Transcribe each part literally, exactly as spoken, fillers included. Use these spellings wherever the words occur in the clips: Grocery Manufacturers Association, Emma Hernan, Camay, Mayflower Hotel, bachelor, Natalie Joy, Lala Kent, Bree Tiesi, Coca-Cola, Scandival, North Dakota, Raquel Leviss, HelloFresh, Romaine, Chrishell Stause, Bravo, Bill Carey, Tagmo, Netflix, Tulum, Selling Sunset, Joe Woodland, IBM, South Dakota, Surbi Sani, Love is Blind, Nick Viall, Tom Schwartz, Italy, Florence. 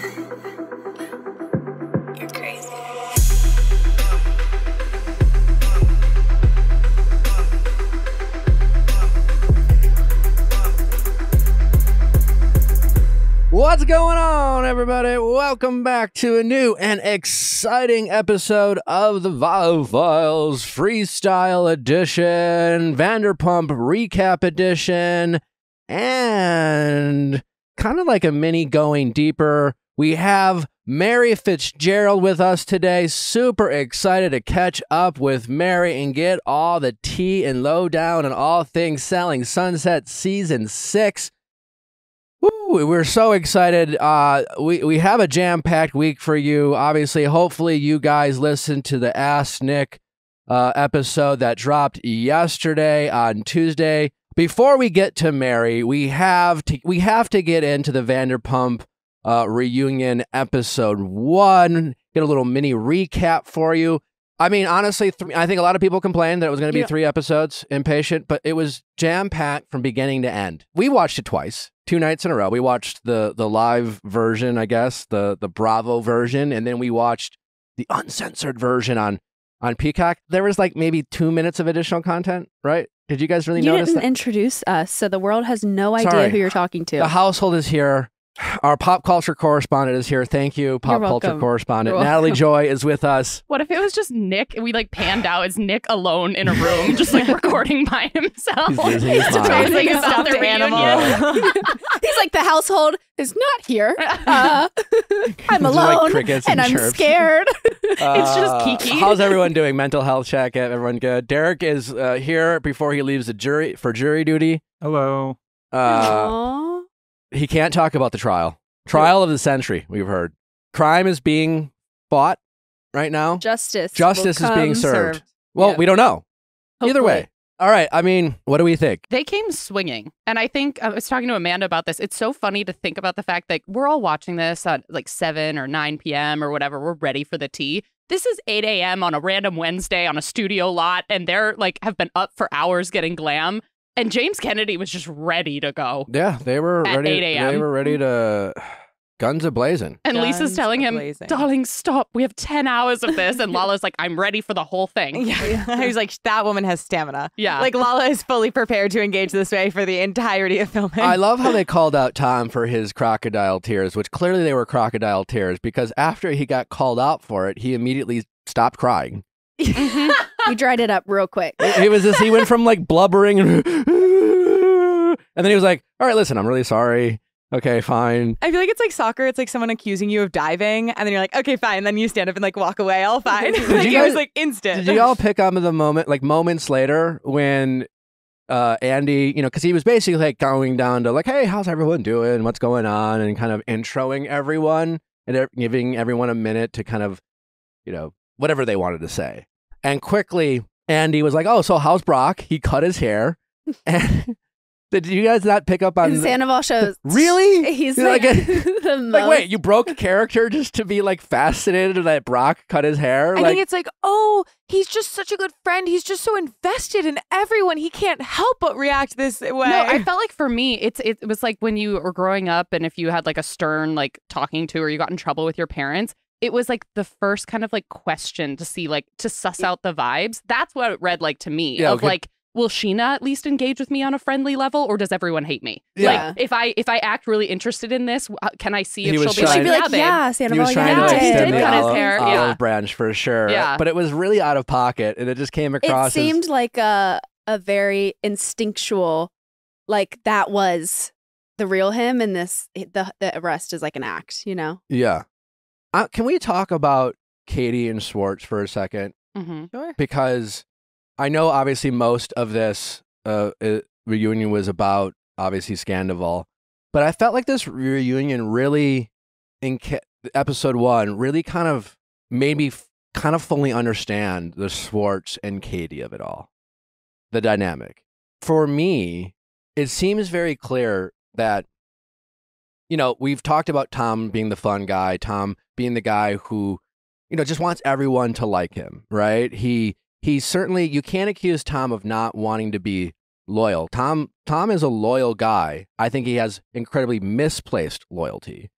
You're crazy. What's going on, everybody? Welcome back to a new and exciting episode of the Viall Files Freestyle Edition, Vanderpump Recap Edition, and kind of like a mini Going Deeper. We have Mary Fitzgerald with us today. Super excited to catch up with Mary and get all the tea and lowdown and all things Selling Sunset Season six. Woo, we're so excited. Uh, we, we have a jam-packed week for you, obviously. Hopefully you guys listened to the Ask Nick uh, episode that dropped yesterday on Tuesday. Before we get to Mary, we have to, we have to get into the Vanderpump uh, reunion episode one. Get a little mini recap for you. I mean, honestly, th I think a lot of people complained that it was going to be yeah. three episodes, impatient, but it was jam-packed from beginning to end. We watched it twice, two nights in a row. We watched the the live version, I guess, the the Bravo version, and then we watched the uncensored version on on Peacock. There was like maybe two minutes of additional content, right? Did you guys really you notice didn't that? Introduce us, so the world has no idea Sorry. who you're talking to. The household is here. Our pop culture correspondent is here. Thank you, pop culture correspondent. Natalie Joy is with us. What if it was just Nick and we like panned out? It's Nick alone in a room, just like recording by himself. He's, he's, he's like a stuffed animal. He's like, the household is not here. Uh, I'm alone like and, and I'm chirps. scared. Uh, it's just Kiki. How's everyone doing? Mental health check. Everyone good? Derek is uh, here before he leaves the jury for jury duty. Hello. Uh, He can't talk about the trial. Trial of the century, we've heard. Crime is being fought right now. Justice. Justice is being served. served. Well, yeah. we don't know. Hopefully. Either way. All right. I mean, what do we think? They came swinging. And I think I was talking to Amanda about this. It's so funny to think about the fact that we're all watching this at like seven or nine P M or whatever. We're ready for the tea. This is eight A M on a random Wednesday on a studio lot. And they're like have been up for hours getting glam. And James Kennedy was just ready to go. Yeah, they were at ready. eight A M They were ready to guns a blazing. And guns Lisa's telling him, "Darling, stop. We have ten hours of this." And Lala's like, "I'm ready for the whole thing." Yeah, I was like, "That woman has stamina." Yeah, like Lala is fully prepared to engage this way for the entirety of filming. I love how they called out Tom for his crocodile tears, which clearly they were crocodile tears because after he got called out for it, he immediately stopped crying. Mm-hmm. He dried it up real quick. He was just, he went from like blubbering and, and then he was like, "All right, listen, I'm really sorry. Okay, fine." I feel like it's like soccer. It's like someone accusing you of diving and then you're like, "Okay, fine." And then you stand up and like walk away. All fine. Like, guys, it was like instant. Did you all pick up the moment, like moments later when uh, Andy, you know, because he was basically like going down to like, "Hey, how's everyone doing? What's going on?" And kind of introing everyone and giving everyone a minute to kind of, you know, whatever they wanted to say. And quickly, Andy was like, "Oh, so how's Brock?" He cut his hair. And did you guys not pick up on Sandoval shows? Really? He's, he's like, like, a, like, wait, you broke character just to be like fascinated that Brock cut his hair? I like, think it's like, oh, he's just such a good friend. He's just so invested in everyone. He can't help but react this way. No, I felt like for me, it's it was like when you were growing up and if you had like a stern like talking to or you got in trouble with your parents. It was like the first kind of like question to see, like to suss out the vibes. That's what it read like to me. Yeah, of okay. like, will Scheana at least engage with me on a friendly level, or does everyone hate me? Yeah. Like, if I if I act really interested in this, can I see if she'll be like, yeah, babe. Yeah, Sandoval, he was trying yeah, to extend the olive, hair. olive yeah. branch for sure. Yeah. But it was really out of pocket, and it just came across. It seemed as like a a very instinctual, like that was the real him, and this the the arrest is like an act, you know? Yeah. Uh, can we talk about Katie and Schwartz for a second? Mm-hmm. Sure. Because I know obviously most of this uh, uh, reunion was about obviously Sandoval, but I felt like this reunion really, in episode one, really kind of made me f kind of fully understand the Schwartz and Katie of it all, the dynamic. For me, it seems very clear that, you know, we've talked about Tom being the fun guy, Tom being the guy who, you know, just wants everyone to like him, right? He he certainly, you can't accuse Tom of not wanting to be loyal. Tom Tom is a loyal guy. I think he has incredibly misplaced loyalty.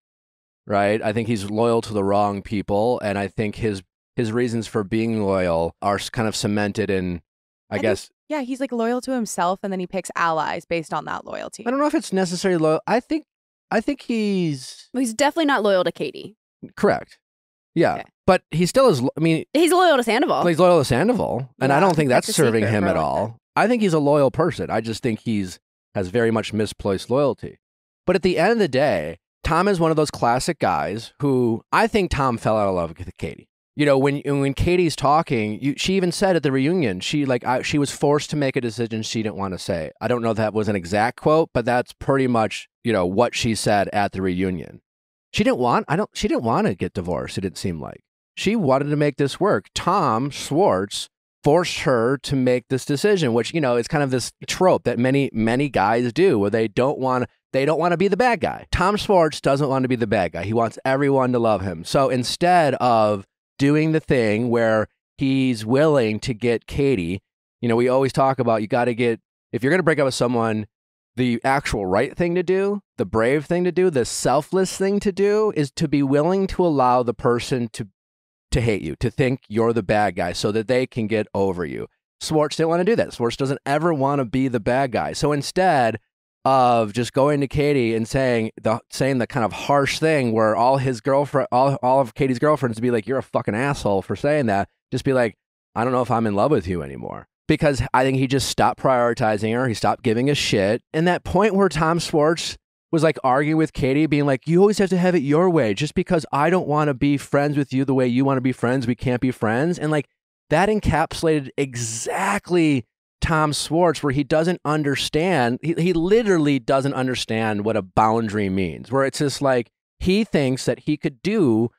right? I think he's loyal to the wrong people, and I think his his reasons for being loyal are kind of cemented in, I, I guess. Think, yeah, he's like loyal to himself, and then he picks allies based on that loyalty. I don't know if it's necessarily loyal. I think I think he's... Well, he's definitely not loyal to Katie. Correct. Yeah. Okay. But he still is, I mean... He's loyal to Sandoval. He's loyal to Sandoval, and yeah, I don't think that's, that's serving him at all. I think he's a loyal person. I just think he's has very much misplaced loyalty. But at the end of the day, Tom is one of those classic guys who, I think Tom fell out of love with Katie. You know, when when Katie's talking, you, she even said at the reunion, she like I, she was forced to make a decision she didn't want to say. I don't know if that was an exact quote, but that's pretty much, you know, what she said at the reunion. She didn't want I don't she didn't want to get divorced, it didn't seem like. She wanted to make this work. Tom Schwartz forced her to make this decision, which, you know, it's kind of this trope that many, many guys do where they don't want they don't want to be the bad guy. Tom Schwartz doesn't want to be the bad guy. He wants everyone to love him. So instead of doing the thing where he's willing to get Katie, you know, we always talk about you got to get, if you're going to break up with someone, the actual right thing to do, the brave thing to do, the selfless thing to do is to be willing to allow the person to to hate you, to think you're the bad guy so that they can get over you. Schwartz didn't want to do that. Schwartz doesn't ever want to be the bad guy. So instead of just going to Katie and saying the saying the kind of harsh thing where all his girlfriend, all, all of Katie's girlfriends would be like, you're a fucking asshole for saying that. Just be like, I don't know if I'm in love with you anymore. Because I think he just stopped prioritizing her. He stopped giving a shit. And that point where Tom Schwartz was like arguing with Katie, being like, you always have to have it your way. Just because I don't want to be friends with you the way you want to be friends, we can't be friends. And like that encapsulated exactly Tom Schwartz, where he doesn't understand, he, he literally doesn't understand what a boundary means, where it's just like, he thinks that he could do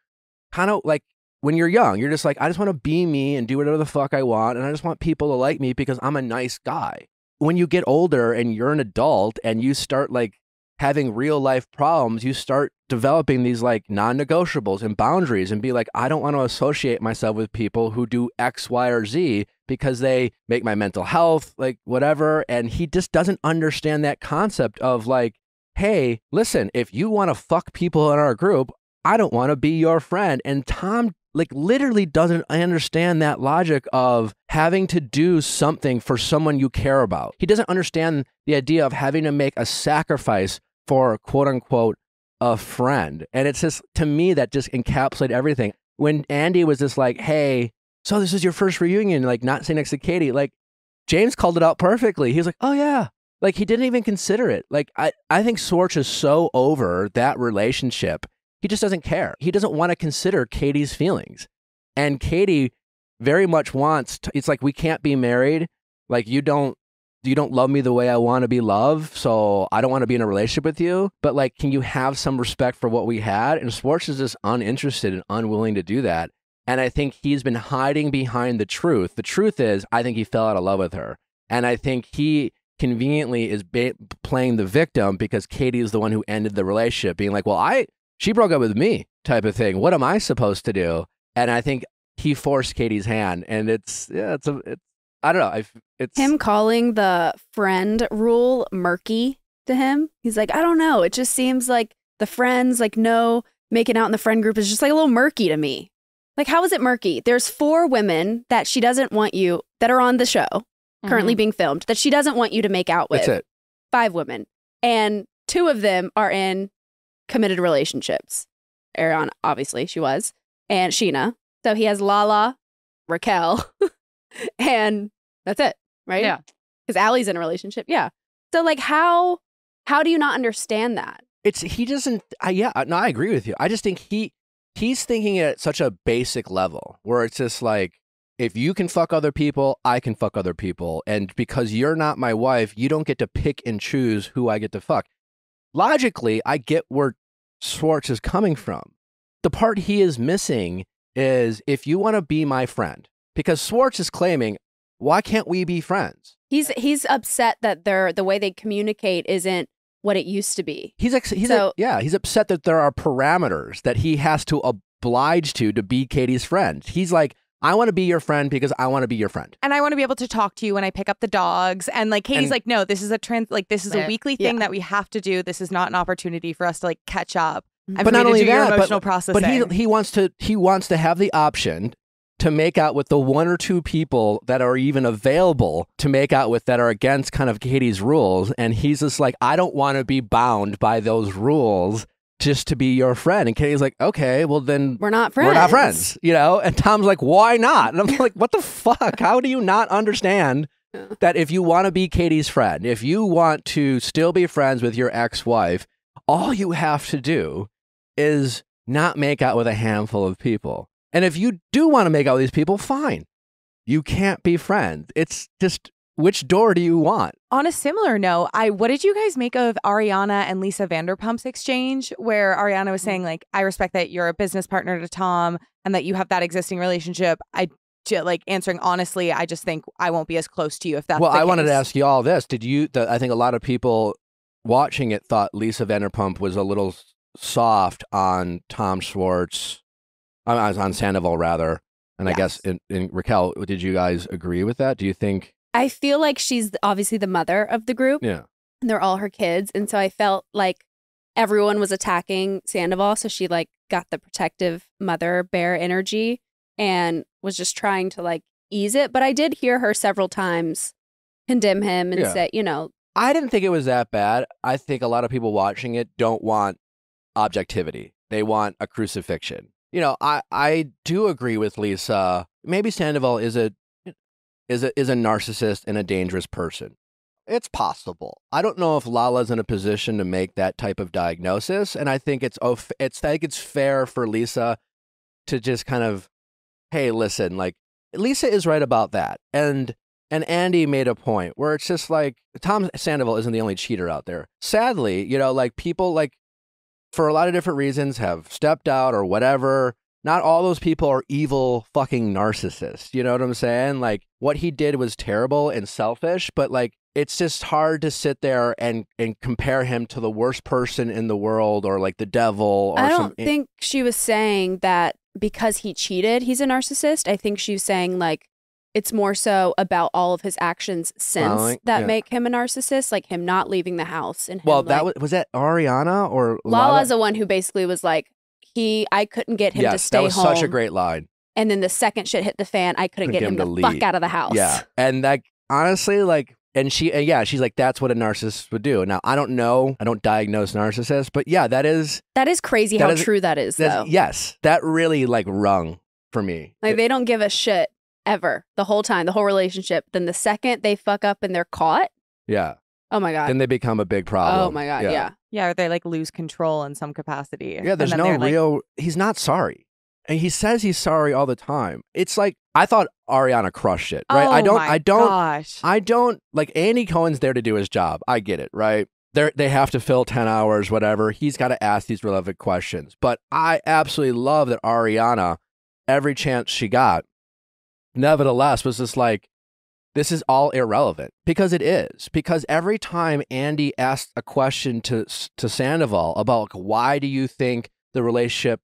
kind of like when you're young, you're just like, I just want to be me and do whatever the fuck I want. And I just want people to like me because I'm a nice guy. When you get older and you're an adult and you start like having real life problems, you start developing these like non-negotiables and boundaries and be like, I don't want to associate myself with people who do X, Y, or Z because they make my mental health, like whatever. And he just doesn't understand that concept of like, hey, listen, if you want to fuck people in our group, I don't want to be your friend. And Tom like literally doesn't understand that logic of having to do something for someone you care about. He doesn't understand the idea of having to make a sacrifice for quote unquote a friend. And it's just, to me, that just encapsulated everything. When Andy was just like, hey, so this is your first reunion, like not sitting next to Katie, like James called it out perfectly. He was like, oh yeah. Like he didn't even consider it. Like I, I think Schwartz is so over that relationship. He just doesn't care. He doesn't want to consider Katie's feelings. And Katie very much wants to, it's like, we can't be married. Like you don't, you don't love me the way I want to be loved. So I don't want to be in a relationship with you, but like, can you have some respect for what we had? And Schwartz is just uninterested and unwilling to do that. And I think he's been hiding behind the truth. The truth is, I think he fell out of love with her. And I think he conveniently is ba- playing the victim because Katie is the one who ended the relationship, being like, well, I, she broke up with me type of thing. What am I supposed to do? And I think he forced Katie's hand. And it's, yeah, it's, a, it's I don't know. I've, it's him calling the friend rule murky to him. He's like, I don't know. It just seems like the friends, like, no, making out in the friend group is just like a little murky to me. Like, how is it murky? There's four women that she doesn't want you that are on the show mm-hmm. currently being filmed that she doesn't want you to make out with. That's it. Five women. And two of them are in committed relationships. Ariana, obviously, she was, and Scheana. So he has Lala, Raquel, and that's it, right? Yeah. Because Allie's in a relationship. Yeah. So, like, how how do you not understand that? It's, he doesn't, I, yeah, no, I agree with you. I just think he he's thinking at such a basic level where it's just like, if you can fuck other people, I can fuck other people. And because you're not my wife, you don't get to pick and choose who I get to fuck. Logically, I get where Schwartz is coming from. The part he is missing is, if you want to be my friend, because Schwartz is claiming, why can't we be friends? He's he's upset that they're, the way they communicate isn't what it used to be. He's, ex he's so, a, yeah, he's upset that there are parameters that he has to oblige to to be Katie's friend. He's like, I want to be your friend because I want to be your friend. And I want to be able to talk to you when I pick up the dogs. And like, Katie's and, like, no, this is a trans, like, this is a weekly thing yeah. that we have to do. This is not an opportunity for us to like catch up. I'm but not only that, but, but he he wants to he wants to have the option to make out with the one or two people that are even available to make out with that are against kind of Katie's rules. And he's just like, I don't want to be bound by those rules just to be your friend. And Katie's like, okay, well then we're not friends. We're not friends, you know? And Tom's like, why not? And I'm like, what the fuck? How do you not understand that if you want to be Katie's friend, if you want to still be friends with your ex-wife, all you have to do is not make out with a handful of people. And if you do want to make out with these people, fine. You can't be friends. It's just, which door do you want? On a similar note, I what did you guys make of Ariana and Lisa Vanderpump's exchange where Ariana was saying, like, I respect that you're a business partner to Tom and that you have that existing relationship. I like answering honestly, I just think I won't be as close to you if that's well, the I case. Wanted to ask you all this. Did you, the, I think a lot of people watching it thought Lisa Vanderpump was a little soft on Tom Schwartz. I was on Sandoval, rather. And yes. I guess, in, in Raquel, did you guys agree with that? Do you think? I feel like she's obviously the mother of the group. Yeah. And they're all her kids. And so I felt like everyone was attacking Sandoval. So she like got the protective mother bear energy and was just trying to like ease it. But I did hear her several times condemn him and yeah. say, you know. I didn't think it was that bad. I think a lot of people watching it don't want objectivity. They want a crucifixion. You know, I, I do agree with Lisa. Maybe Sandoval is a is a is a narcissist and a dangerous person. It's possible. I don't know if Lala's in a position to make that type of diagnosis, and I think it's it's I think it's fair for Lisa to just kind of, hey, listen, like Lisa is right about that, and and Andy made a point where it's just like Tom Sandoval isn't the only cheater out there. Sadly, you know, like people like. for a lot of different reasons, have stepped out or whatever. Not all those people are evil fucking narcissists. You know what I'm saying? Like, what he did was terrible and selfish, but, like, it's just hard to sit there and, and compare him to the worst person in the world or, like, the devil. Or I don't some... think she was saying that because he cheated, he's a narcissist. I think she was saying, like, it's more so about all of his actions since well, like, that yeah. make him a narcissist, like him not leaving the house. And him, well, that like, was was that Ariana or Lala? Lala's the one who basically was like, he, I couldn't get him yes, to stay home. Yes, that was home. Such a great line. And then the second shit hit the fan, I couldn't, couldn't get, get him, him the fuck out of the house. Yeah, and that honestly, like, and she, and yeah, she's like, that's what a narcissist would do. Now, I don't know, I don't diagnose narcissists, but yeah, that is that is crazy that how is, true that is. Though. Yes, that really like rung for me. Like it, they don't give a shit. Ever. The whole time. The whole relationship. Then the second they fuck up and they're caught. Yeah. Oh, my God. Then they become a big problem. Oh, my God. Yeah. Yeah. yeah or they like lose control in some capacity. Yeah. There's no real. Like... He's not sorry. And he says he's sorry all the time. It's like I thought Ariana crushed it. Right. Oh, I don't. My I don't. Gosh. I don't like Andy Cohen's there to do his job. I get it. Right. They they have to fill ten hours, whatever. He's got to ask these relevant questions. But I absolutely love that Ariana, every chance she got. Nevertheless, was just like, this is all irrelevant because it is because every time Andy asked a question to to Sandoval about like, why do you think the relationship,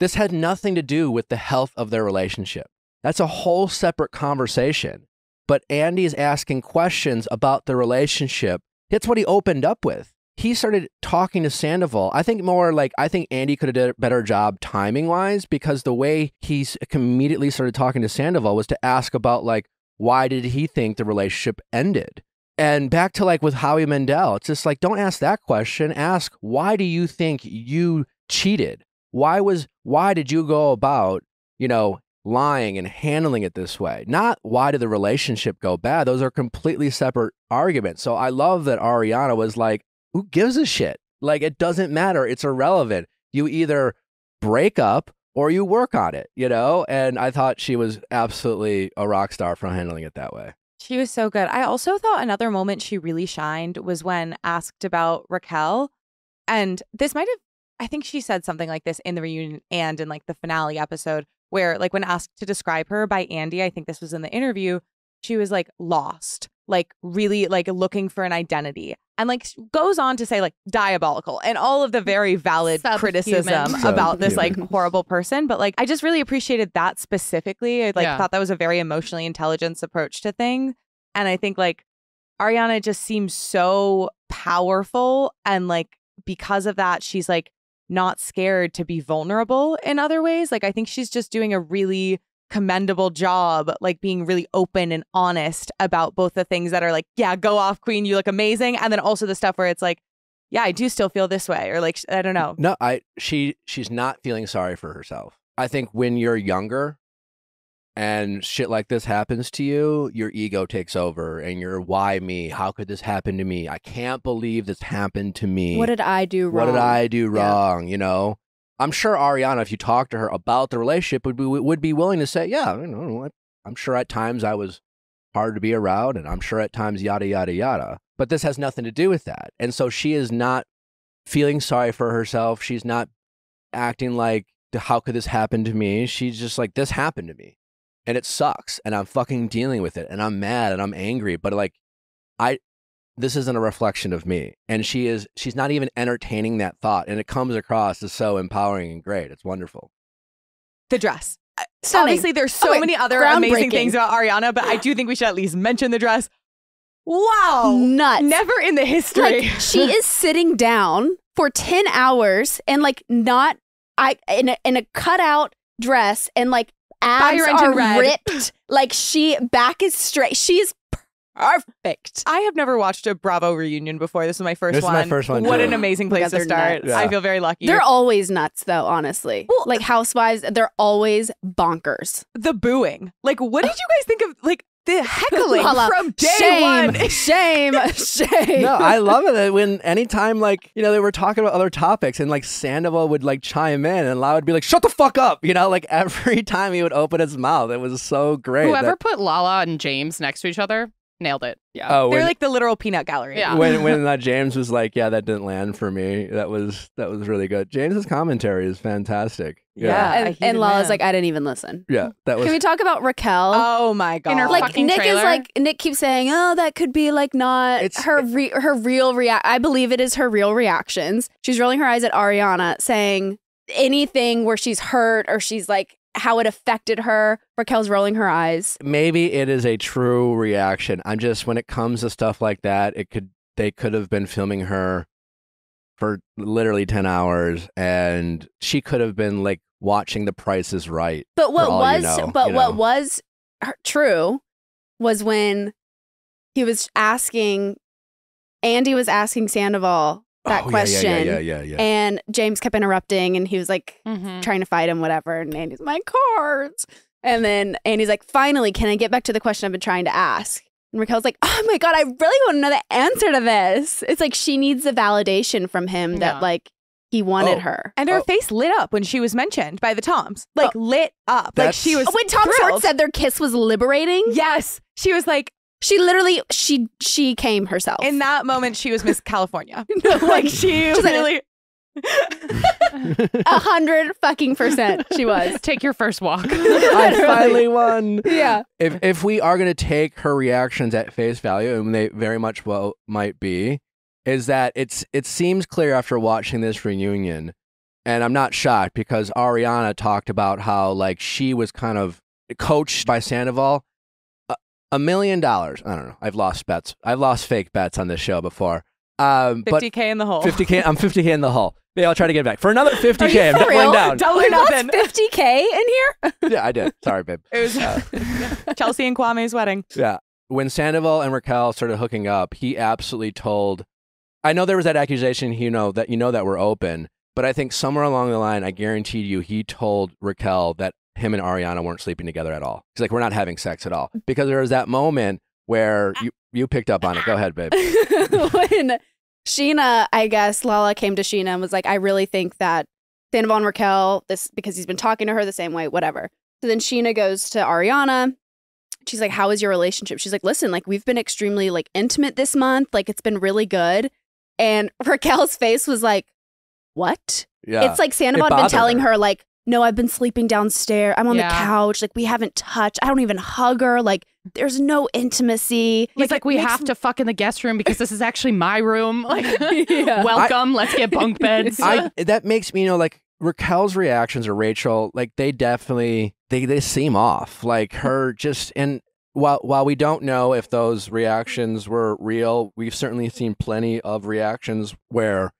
this had nothing to do with the health of their relationship. That's a whole separate conversation. But Andy's asking questions about the relationship. That's what he opened up with. He started talking to Sandoval. I think more like, I think Andy could have done a better job timing wise because the way he immediately started talking to Sandoval was to ask about like, why did he think the relationship ended? And back to like with Howie Mandel, it's just like, don't ask that question. Ask, why do you think you cheated? Why was, why did you go about, you know, lying and handling it this way? Not why did the relationship go bad? Those are completely separate arguments. So I love that Ariana was like, who gives a shit? Like, it doesn't matter. It's irrelevant. You either break up or you work on it, you know? And I thought she was absolutely a rock star for handling it that way. She was so good. I also thought another moment she really shined was when asked about Raquel. And this might have, I think she said something like this in the reunion and in like the finale episode where like when asked to describe her by Andy, I think this was in the interview, she was like lost, like really like looking for an identity. And like goes on to say like diabolical and all of the very valid Subhuman. criticism Subhuman. about this like horrible person. But like I just really appreciated that specifically. I like yeah. thought that was a very emotionally intelligent approach to things. And I think like Ariana just seems so powerful. And like because of that, she's like not scared to be vulnerable in other ways. Like, I think she's just doing a really commendable job, like being really open and honest about both the things that are like, yeah, go off, queen, you look amazing, and then also the stuff where it's like, yeah, I do still feel this way, or like, I don't know. No, I she she's not feeling sorry for herself. I think when you're younger and shit like this happens to you, your ego takes over and you're, why me? How could this happen to me? I can't believe this happened to me. What did I do wrong? What did I do wrong? Yeah. You know, I'm sure Ariana, if you talk to her about the relationship, would be, would be willing to say, yeah, you know, I'm sure at times I was hard to be around, and I'm sure at times yada, yada, yada. But this has nothing to do with that. And so she is not feeling sorry for herself. She's not acting like, how could this happen to me? She's just like, this happened to me, and it sucks, and I'm fucking dealing with it, and I'm mad, and I'm angry, but like, I, this isn't a reflection of me. And she is, she's not even entertaining that thought, and it comes across as so empowering and great. It's wonderful. The dress. Stunning. Obviously, there's so oh, many other amazing things about Ariana, but I do think we should at least mention the dress. Wow. Nuts. Never in the history. Like, she is sitting down for ten hours and like not, I in a, in a cutout dress, and like abs are red. ripped, like she back is straight. She is perfect. I have never watched a Bravo reunion before. This is my first this one. This is my first one. What too. An amazing place yeah, to start. Yeah. I feel very lucky. They're always nuts, though. Honestly, well, like Housewives, they're always bonkers. The booing. Like, what did you guys think of? Like. The heckling Lala. From day shame, one. Shame, shame. No, I love it when anytime, like, you know, they were talking about other topics and like Sandoval would like chime in and Lala would be like, shut the fuck up. You know, like every time he would open his mouth, it was so great. Whoever that... put Lala and James next to each other, nailed it. Yeah. Oh, they're when, like the literal peanut gallery. Yeah. When, when uh, James was like, yeah, that didn't land for me. That was, that was really good. James's commentary is fantastic. Yeah, yeah, and, and Lala's like, I didn't even listen. Yeah, that was. Can we talk about Raquel? Oh my god! In her like fucking Nick trailer? Is like Nick keeps saying, oh, that could be like not it's, her re her real react. I believe it is her real reactions. She's rolling her eyes at Ariana, saying anything where she's hurt or she's like how it affected her. Raquel's rolling her eyes. Maybe it is a true reaction. I'm just when it comes to stuff like that, it could they could have been filming her for literally ten hours, and she could have been like watching The Price Is Right. But what was, you know, but you know. what was true was when he was asking, Andy was asking Sandoval that oh, question, yeah, yeah, yeah, yeah, yeah. and James kept interrupting, and he was like mm-hmm. trying to fight him, whatever. And Andy's my cards, and then Andy's like, finally, can I get back to the question I've been trying to ask? And Raquel's like, oh my god, I really want to know the answer to this. It's like she needs the validation from him yeah. that like he wanted oh. her. And her oh. face lit up when she was mentioned by the Toms. Like oh. lit up. That's... Like she was oh, when Tom thrilled. Schwartz said their kiss was liberating. Yes. She was like, she literally, she she came herself. In that moment, she was Miss California. No, like she really. A hundred fucking percent she was. Take your first walk. I finally won. Yeah. If if we are going to take her reactions at face value, and they very much well might be, is that it's it seems clear after watching this reunion, and I'm not shocked because Ariana talked about how like she was kind of coached by Sandoval. A, a million dollars. I don't know. I've lost bets. I've lost fake bets on this show before. Um, fifty K in the hole. fifty K. I'm fifty K in the hole. They all try to get back for another fifty K. I'm doubling down. Doubling nothing. fifty K in here? Yeah, I did. Sorry, babe. It was uh, Chelsea and Kwame's wedding. Yeah. When Sandoval and Raquel started hooking up, he absolutely told. I know there was that accusation, you know, that you know that we're open, but I think somewhere along the line, I guaranteed you, he told Raquel that him and Ariana weren't sleeping together at all. He's like, we're not having sex at all, because there was that moment where you you picked up on it. Go ahead, babe. When Scheana, I guess, Lala came to Scheana and was like, I really think that Sandoval and Raquel, this because he's been talking to her the same way, whatever. So then Scheana goes to Ariana. She's like, how is your relationship? She's like, listen, like we've been extremely like intimate this month. Like it's been really good. And Raquel's face was like, what? Yeah. It's like Sandoval had been telling her, her like, no, I've been sleeping downstairs. I'm on yeah. the couch. Like, we haven't touched. I don't even hug her. Like, there's no intimacy. He's like, like we have to fuck in the guest room because this is actually my room. Like, yeah. welcome. I, let's get bunk beds. I, that makes me, you know, like, Raquel's reactions or Rachel, like, they definitely, they, they seem off. Like, her just, and while, while we don't know if those reactions were real, we've certainly seen plenty of reactions where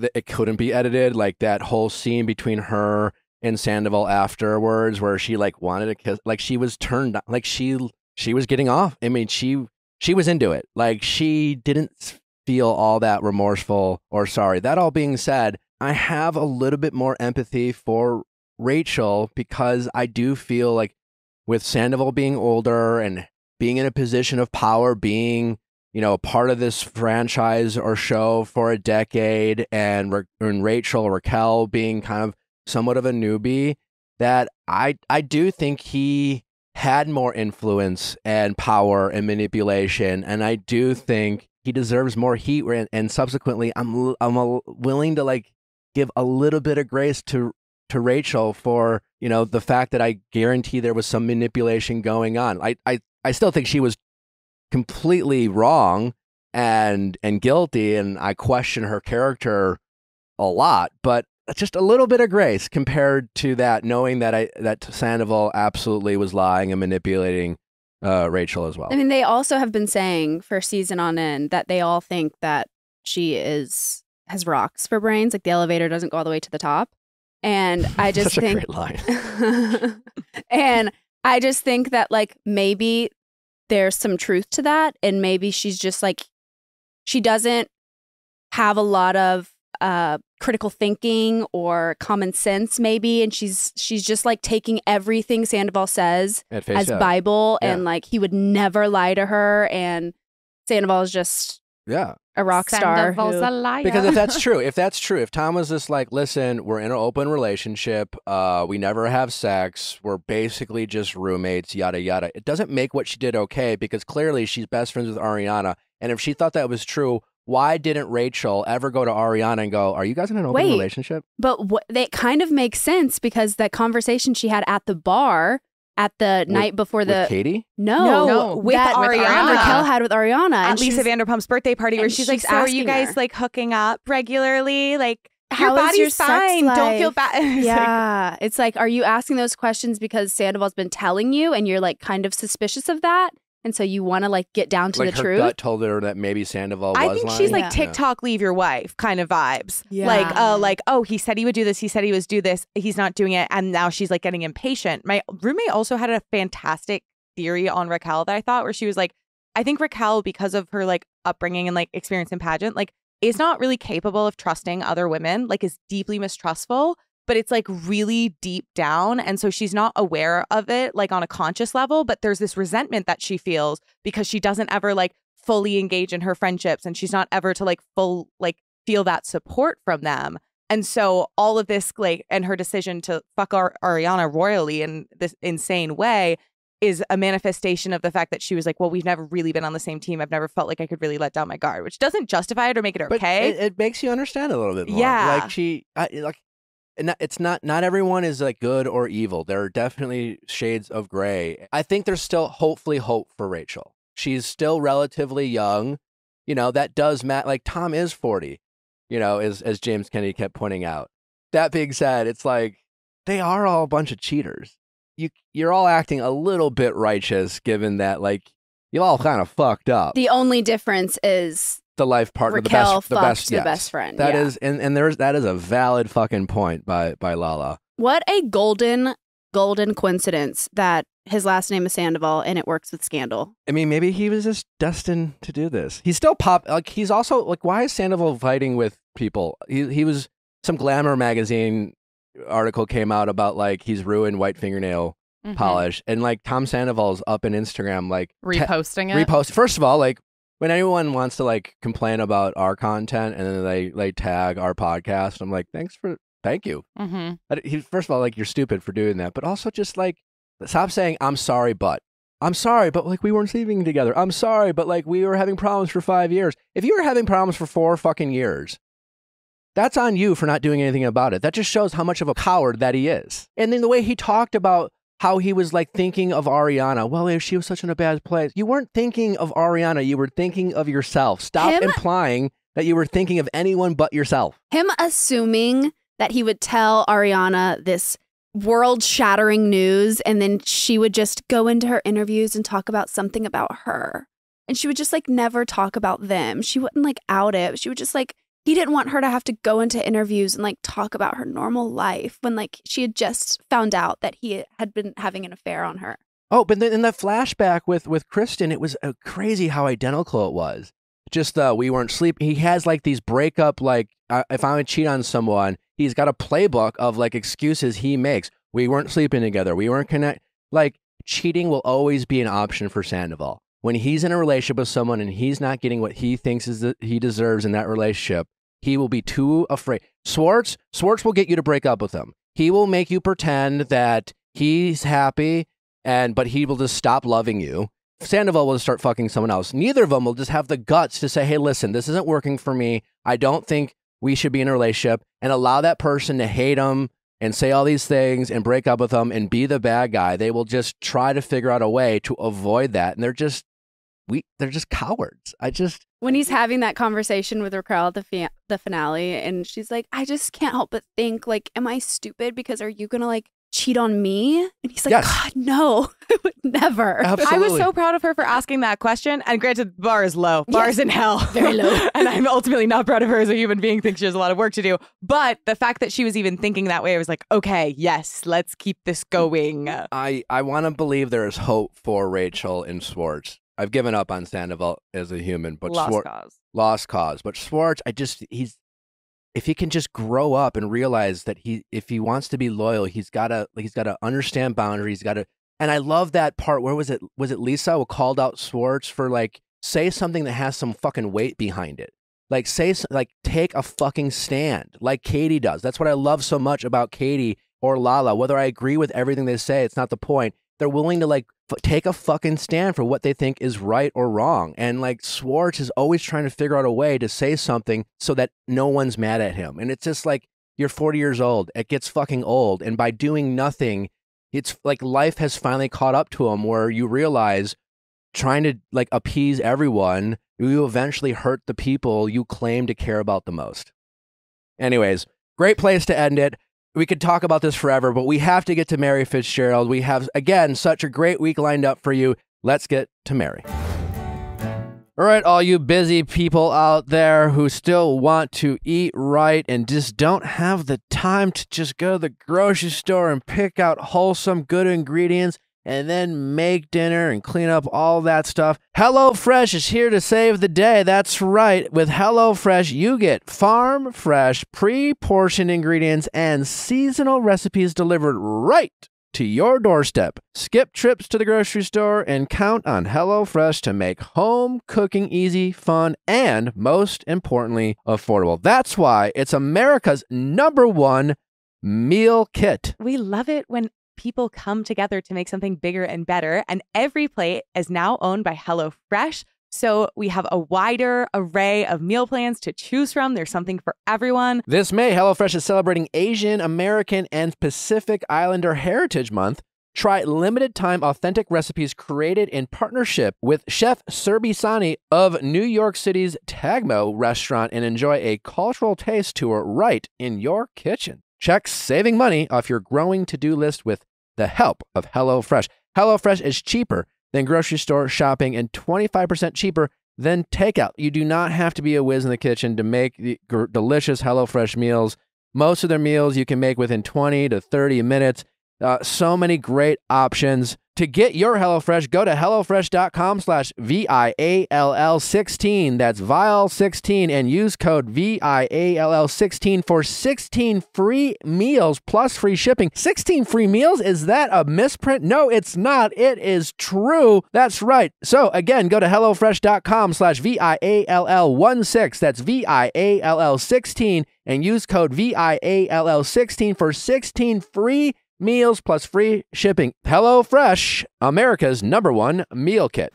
that it couldn't be edited. Like that whole scene between her and Sandoval afterwards, where she like wanted to kiss, like she was turned on, like she she was getting off. I mean, she she was into it. Like she didn't feel all that remorseful or sorry. That all being said, I have a little bit more empathy for Rachel because I do feel like with Sandoval being older and being in a position of power, being, you know, part of this franchise or show for a decade, and, Ra and Rachel, Raquel being kind of somewhat of a newbie, that I, I do think he had more influence and power and manipulation. And I do think he deserves more heat. And, and subsequently, I'm, I'm a, willing to like give a little bit of grace to to Rachel for, you know, the fact that I guarantee there was some manipulation going on. I, I, I still think she was completely wrong and and guilty, and I question her character a lot, but just a little bit of grace compared to that, knowing that I that Sandoval absolutely was lying and manipulating uh, Rachel as well. I mean, they also have been saying for season on end that they all think that she is has rocks for brains, like the elevator doesn't go all the way to the top, and I just such think a great line. And I just think that like maybe there's some truth to that, and maybe she's just like, she doesn't have a lot of uh, critical thinking or common sense maybe, and she's she's just like taking everything Sandoval says as up. Bible, yeah. And like he would never lie to her, and Sandoval is just yeah a rock star. Sandoval's who, a liar. Because if that's true, if that's true, if Tom was just like, listen, we're in an open relationship, uh, we never have sex, we're basically just roommates, yada, yada. It doesn't make what she did okay, because clearly she's best friends with Ariana. And if she thought that was true, why didn't Rachel ever go to Ariana and go, are you guys in an open Wait, relationship? But that kind of makes sense, because that conversation she had at the bar at the with, night before the with Katie? No, no, with that, Ariana. With Ariana. Raquel had with Ariana at Lisa Vanderpump's birthday party, where she's, she's like, "So are you guys her. like hooking up regularly? Like, how your body's your fine. Life? Don't feel bad." It's yeah, like, it's like, are you asking those questions because Sandoval's been telling you, and you're like kind of suspicious of that? And so you want to like get down to like the her truth. Gut told her that maybe Sandoval was I think lying. She's like yeah. TikTok leave your wife kind of vibes. Yeah. Like uh like oh, he said he would do this, he said he was do this, he's not doing it, and now she's like getting impatient. My roommate also had a fantastic theory on Raquel that I thought, where she was like, I think Raquel, because of her like upbringing and like experience in pageant, like is not really capable of trusting other women, like is deeply mistrustful, but it's like really deep down. And so she's not aware of it like on a conscious level, but there's this resentment that she feels because she doesn't ever like fully engage in her friendships, and she's not ever to like full like feel that support from them. And so all of this like, and her decision to fuck Ar Ariana royally in this insane way is a manifestation of the fact that she was like, well, we've never really been on the same team. I've never felt like I could really let down my guard, which doesn't justify it or make it okay. But it, it makes you understand a little bit more. Yeah. Like she, I, like, And it's not, not everyone is like good or evil. There are definitely shades of gray. I think there's still hopefully hope for Rachel. She's still relatively young. You know, that does matter. Like Tom is forty, you know, as, as James Kennedy kept pointing out. That being said, it's like, they are all a bunch of cheaters. You, you're all acting a little bit righteous, given that like you all kind of fucked up. The only difference is the life partner, the best, the best, yes. the best friend. That yeah. is, and and there's that is a valid fucking point by by Lala. What a golden, golden coincidence that his last name is Sandoval and it works with Scandal. I mean, maybe he was just destined to do this. He's still pop. Like he's also like, why is Sandoval fighting with people? He he was some Glamour magazine article came out about like he's ruined white fingernail mm-hmm. polish, and like Tom Sandoval's up in Instagram like reposting it. Repost first of all, like. When anyone wants to like complain about our content and then they they tag our podcast, I'm like, thanks for thank you. Mm-hmm. I, first of all, like you're stupid for doing that, but also just like stop saying I'm sorry, but I'm sorry, but like we weren't sleeping together. I'm sorry, but like we were having problems for five years. If you were having problems for four fucking years, that's on you for not doing anything about it. That just shows how much of a coward that he is. And then the way he talked about how he was like thinking of Ariana. Well, if she was such in a bad place. You weren't thinking of Ariana. You were thinking of yourself. Stop him, implying that you were thinking of anyone but yourself. Him assuming that he would tell Ariana this world-shattering news, and then she would just go into her interviews and talk about something about her. And she would just like never talk about them. She wouldn't like out it. She would just like he didn't want her to have to go into interviews and like talk about her normal life when like she had just found out that he had been having an affair on her. Oh, but then in the flashback with with Kristen, it was uh, crazy how identical it was. Just uh, we weren't sleeping. He has like these breakup, like uh, if I'm going to cheat on someone, he's got a playbook of like excuses he makes. We weren't sleeping together. We weren't connect. Like cheating will always be an option for Sandoval. When he's in a relationship with someone and he's not getting what he thinks is that he deserves in that relationship, he will be too afraid. Schwartz, Schwartz will get you to break up with him. He will make you pretend that he's happy, and but he will just stop loving you. Sandoval will start fucking someone else. Neither of them will just have the guts to say, hey, listen, this isn't working for me. I don't think we should be in a relationship, and allow that person to hate him and say all these things and break up with them and be the bad guy. They will just try to figure out a way to avoid that. And they're just, we, they're just cowards. I just. When he's having that conversation with Raquel at the, fi the finale, and she's like, I just can't help but think, like, am I stupid? Because are you going to like cheat on me? And he's like, yes. God, no, I would never. Absolutely. I was so proud of her for asking that question. And granted, the bar is low. Bar is yes. in hell. Very low. And I'm ultimately not proud of her as a human being. Think she has a lot of work to do. But the fact that she was even thinking that way, I was like, okay, yes, let's keep this going. I, I want to believe there is hope for Rachel and Schwartz. I've given up on Sandoval as a human, but lost Schwartz, cause. Lost cause. But Schwartz, I just, he's, if he can just grow up and realize that he, if he wants to be loyal, he's gotta, he's gotta understand boundaries. He's gotta, and I love that part. Where was it? Was it Lisa who called out Schwartz for like, say something that has some fucking weight behind it? Like say, like take a fucking stand, like Katie does. That's what I love so much about Katie or Lala. Whether I agree with everything they say, it's not the point. They're willing to like f take a fucking stand for what they think is right or wrong. And like Schwartz is always trying to figure out a way to say something so that no one's mad at him. And it's just like, you're forty years old. It gets fucking old. And by doing nothing, it's like life has finally caught up to him, where you realize trying to like appease everyone, you eventually hurt the people you claim to care about the most. Anyways, great place to end it. We could talk about this forever, but we have to get to Mary Fitzgerald. We have, again, such a great week lined up for you. Let's get to Mary. All right, all you busy people out there who still want to eat right and just don't have the time to just go to the grocery store and pick out wholesome, good ingredients and then make dinner and clean up all that stuff. HelloFresh is here to save the day. That's right. With HelloFresh, you get farm fresh, pre-portioned ingredients and seasonal recipes delivered right to your doorstep. Skip trips to the grocery store and count on HelloFresh to make home cooking easy, fun, and most importantly, affordable. That's why it's America's number one meal kit. We love it when people come together to make something bigger and better, and every plate is now owned by HelloFresh. So we have a wider array of meal plans to choose from. There's something for everyone. This May, HelloFresh is celebrating Asian, American, and Pacific Islander Heritage Month. Try limited-time authentic recipes created in partnership with Chef Surbi Sani of New York City's Tagmo restaurant and enjoy a cultural taste tour right in your kitchen. Check saving money off your growing to-do list with the help of HelloFresh. HelloFresh is cheaper than grocery store shopping and twenty-five percent cheaper than takeout. You do not have to be a whiz in the kitchen to make the delicious HelloFresh meals. Most of their meals you can make within twenty to thirty minutes. Uh, so many great options. To get your HelloFresh, go to HelloFresh dot com slash V I A L L sixteen. That's Viall sixteen, and use code V I A L L sixteen for sixteen free meals plus free shipping. sixteen free meals? Is that a misprint? No, it's not. It is true. That's right. So again, go to HelloFresh dot com slash V I A L L sixteen. That's V I A L L sixteen, and use code V I A L L sixteen for sixteen free meals plus free shipping. HelloFresh, America's number one meal kit.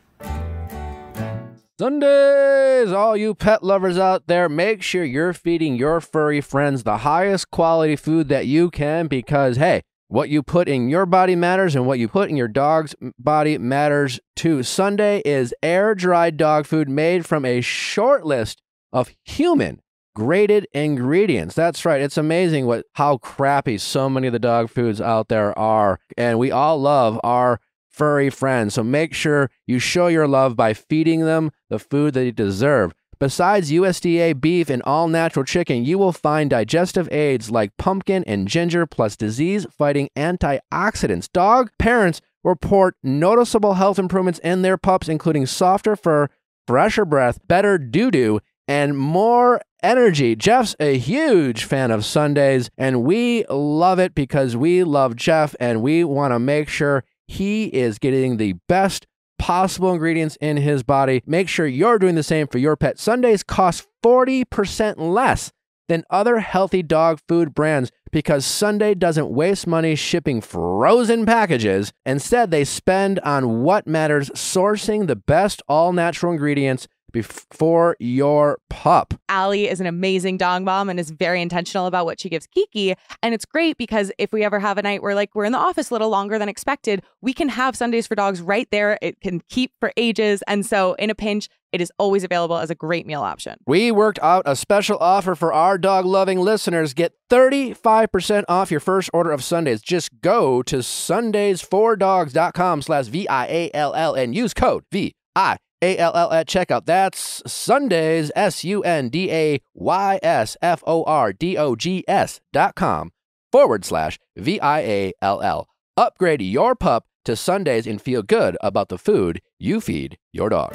Sundays, all you pet lovers out there, make sure you're feeding your furry friends the highest quality food that you can, because, hey, what you put in your body matters, and what you put in your dog's body matters too. Sunday is air-dried dog food made from a short list of human graded ingredients. That's right. It's amazing what how crappy so many of the dog foods out there are. And we all love our furry friends. So make sure you show your love by feeding them the food they deserve. Besides U S D A beef and all-natural chicken, you will find digestive aids like pumpkin and ginger, plus disease-fighting antioxidants. Dog parents report noticeable health improvements in their pups, including softer fur, fresher breath, better doo-doo, and more energy. Jeff's a huge fan of Sundays, and we love it because we love Jeff, and we want to make sure he is getting the best possible ingredients in his body. Make sure you're doing the same for your pet. Sundays cost forty percent less than other healthy dog food brands because Sunday doesn't waste money shipping frozen packages. Instead, they spend on what matters, sourcing the best all-natural ingredients before your pup. Allie is an amazing dog mom and is very intentional about what she gives Kiki. And it's great because if we ever have a night where like we're in the office a little longer than expected, we can have Sundays for Dogs right there. It can keep for ages. And so in a pinch, it is always available as a great meal option. We worked out a special offer for our dog-loving listeners. Get thirty-five percent off your first order of Sundays. Just go to sundays for dogs dot com slash V I A L L and use code V I A L L at checkout. That's Sundays, S U N D A Y S F O R D O G S dot com forward slash V I A L L. Upgrade your pup to Sundays and feel good about the food you feed your dog.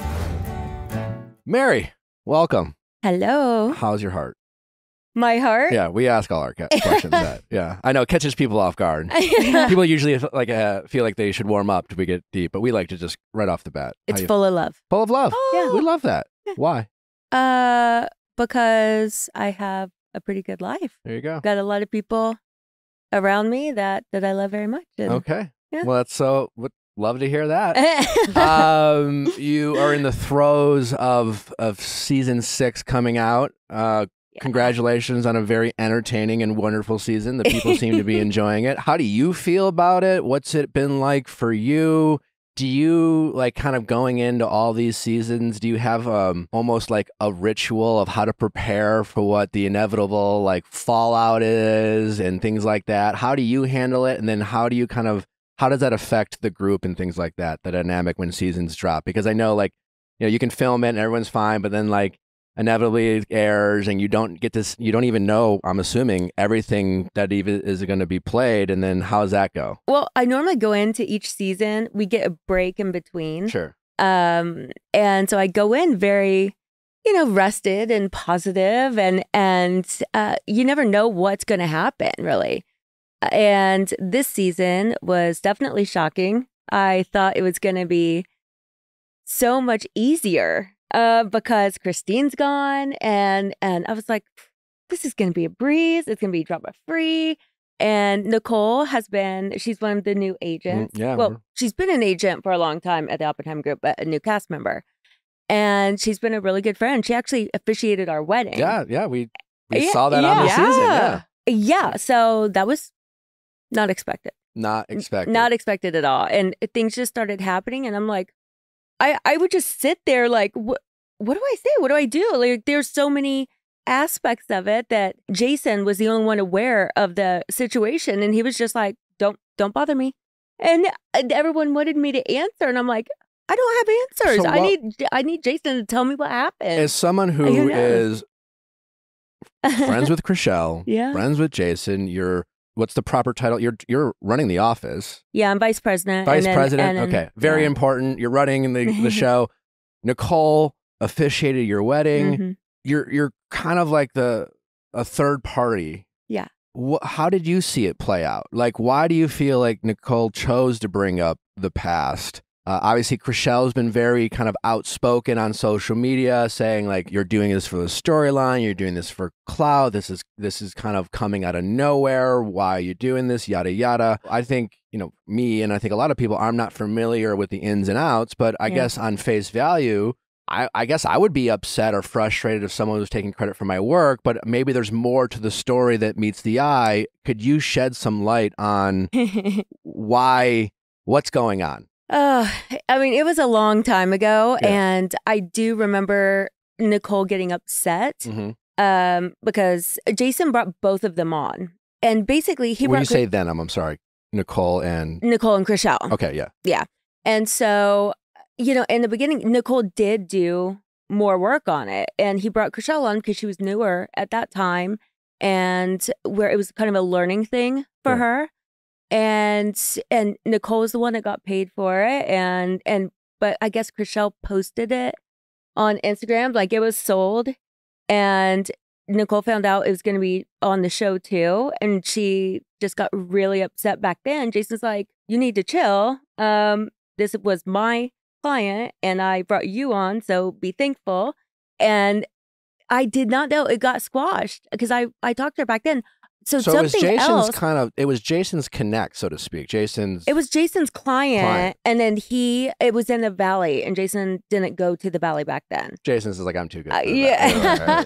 Mary, welcome. Hello. How's your heart? My heart? Yeah, we ask all our questions that. Yeah, I know, it catches people off guard. People usually like uh, feel like they should warm up to we get deep, but we like to just right off the bat. It's full of love. Full of love. Oh, yeah. We love that. Yeah. Why? Uh, because I have a pretty good life. There you go. Got a lot of people around me that, that I love very much. And, okay. Yeah. Well, that's so, would love to hear that. um, you are in the throes of, of season six coming out. Uh, Congratulations on a very entertaining and wonderful season. The people seem to be enjoying it. How do you feel about it? What's it been like for you? Do you like kind of going into all these seasons? Do you have um, almost like a ritual of how to prepare for what the inevitable like fallout is and things like that? How do you handle it? And then how do you kind of, how does that affect the group and things like that, the dynamic when seasons drop? Because I know like, you know, you can film it and everyone's fine, but then like, inevitably it airs and you don't get this, you don't even know, I'm assuming, everything that even is going to be played. And then how does that go? Well, I normally go into each season. We get a break in between. Sure. Um, and so I go in very, you know, rested and positive and, and uh, you never know what's going to happen, really. And this season was definitely shocking. I thought it was going to be so much easier Uh, because Christine's gone, and and I was like, this is going to be a breeze. It's going to be drama free. And Nicole has been, she's one of the new agents. Mm, yeah. Well, she's been an agent for a long time at the Oppenheim Group, but a new cast member. And she's been a really good friend. She actually officiated our wedding. Yeah, yeah. We, we yeah, saw that yeah. on the yeah. season. Yeah. Yeah. So that was not expected. Not expected. Not expected at all. And things just started happening, and I'm like, I, I would just sit there like, what what do I say? What do I do? Like, there's so many aspects of it that Jason was the only one aware of the situation. And he was just like, don't, don't bother me. And everyone wanted me to answer. And I'm like, I don't have answers. So what, I need, I need Jason to tell me what happened. As someone who is friends with Chrishell, yeah. friends with Jason, you're, what's the proper title? You're you're running the office. Yeah, I'm vice president. Vice and then, president. And then, okay, very yeah. important. You're running the the show. Nicole officiated your wedding. Mm-hmm. You're you're kind of like the a third party. Yeah. Wh how did you see it play out? Like, why do you feel like Nicole chose to bring up the past? Uh, obviously, Chrishell's been very kind of outspoken on social media, saying like, you're doing this for the storyline, you're doing this for clout, this is this is kind of coming out of nowhere, why are you doing this, yada, yada. I think, you know, me and I think a lot of people, I'm not familiar with the ins and outs, but I yeah. guess on face value, I, I guess I would be upset or frustrated if someone was taking credit for my work, but maybe there's more to the story that meets the eye. Could you shed some light on why, what's going on? Oh, I mean, it was a long time ago, yeah. and I do remember Nicole getting upset mm-hmm. um, because Jason brought both of them on, and basically he. When brought you say them, I'm, I'm sorry, Nicole and Nicole and Chrishell. Okay, yeah, yeah, and so you know, in the beginning, Nicole did do more work on it. And he brought Chrishell on because she was newer at that time, and where it was kind of a learning thing for yeah. her. And and Nicole was the one that got paid for it. And and but I guess Chrishell posted it on Instagram, like it was sold. And Nicole found out it was going to be on the show too. And she just got really upset back then. Jason's like, you need to chill. Um, this was my client and I brought you on, so be thankful. And I did not know it got squashed because I, I talked to her back then. So, so it was Jason's else, kind of, it was Jason's connect, so to speak. Jason's. It was Jason's client, client. And then he, it was in the Valley, and Jason didn't go to the Valley back then. Jason's is like, I'm too good. Uh, yeah.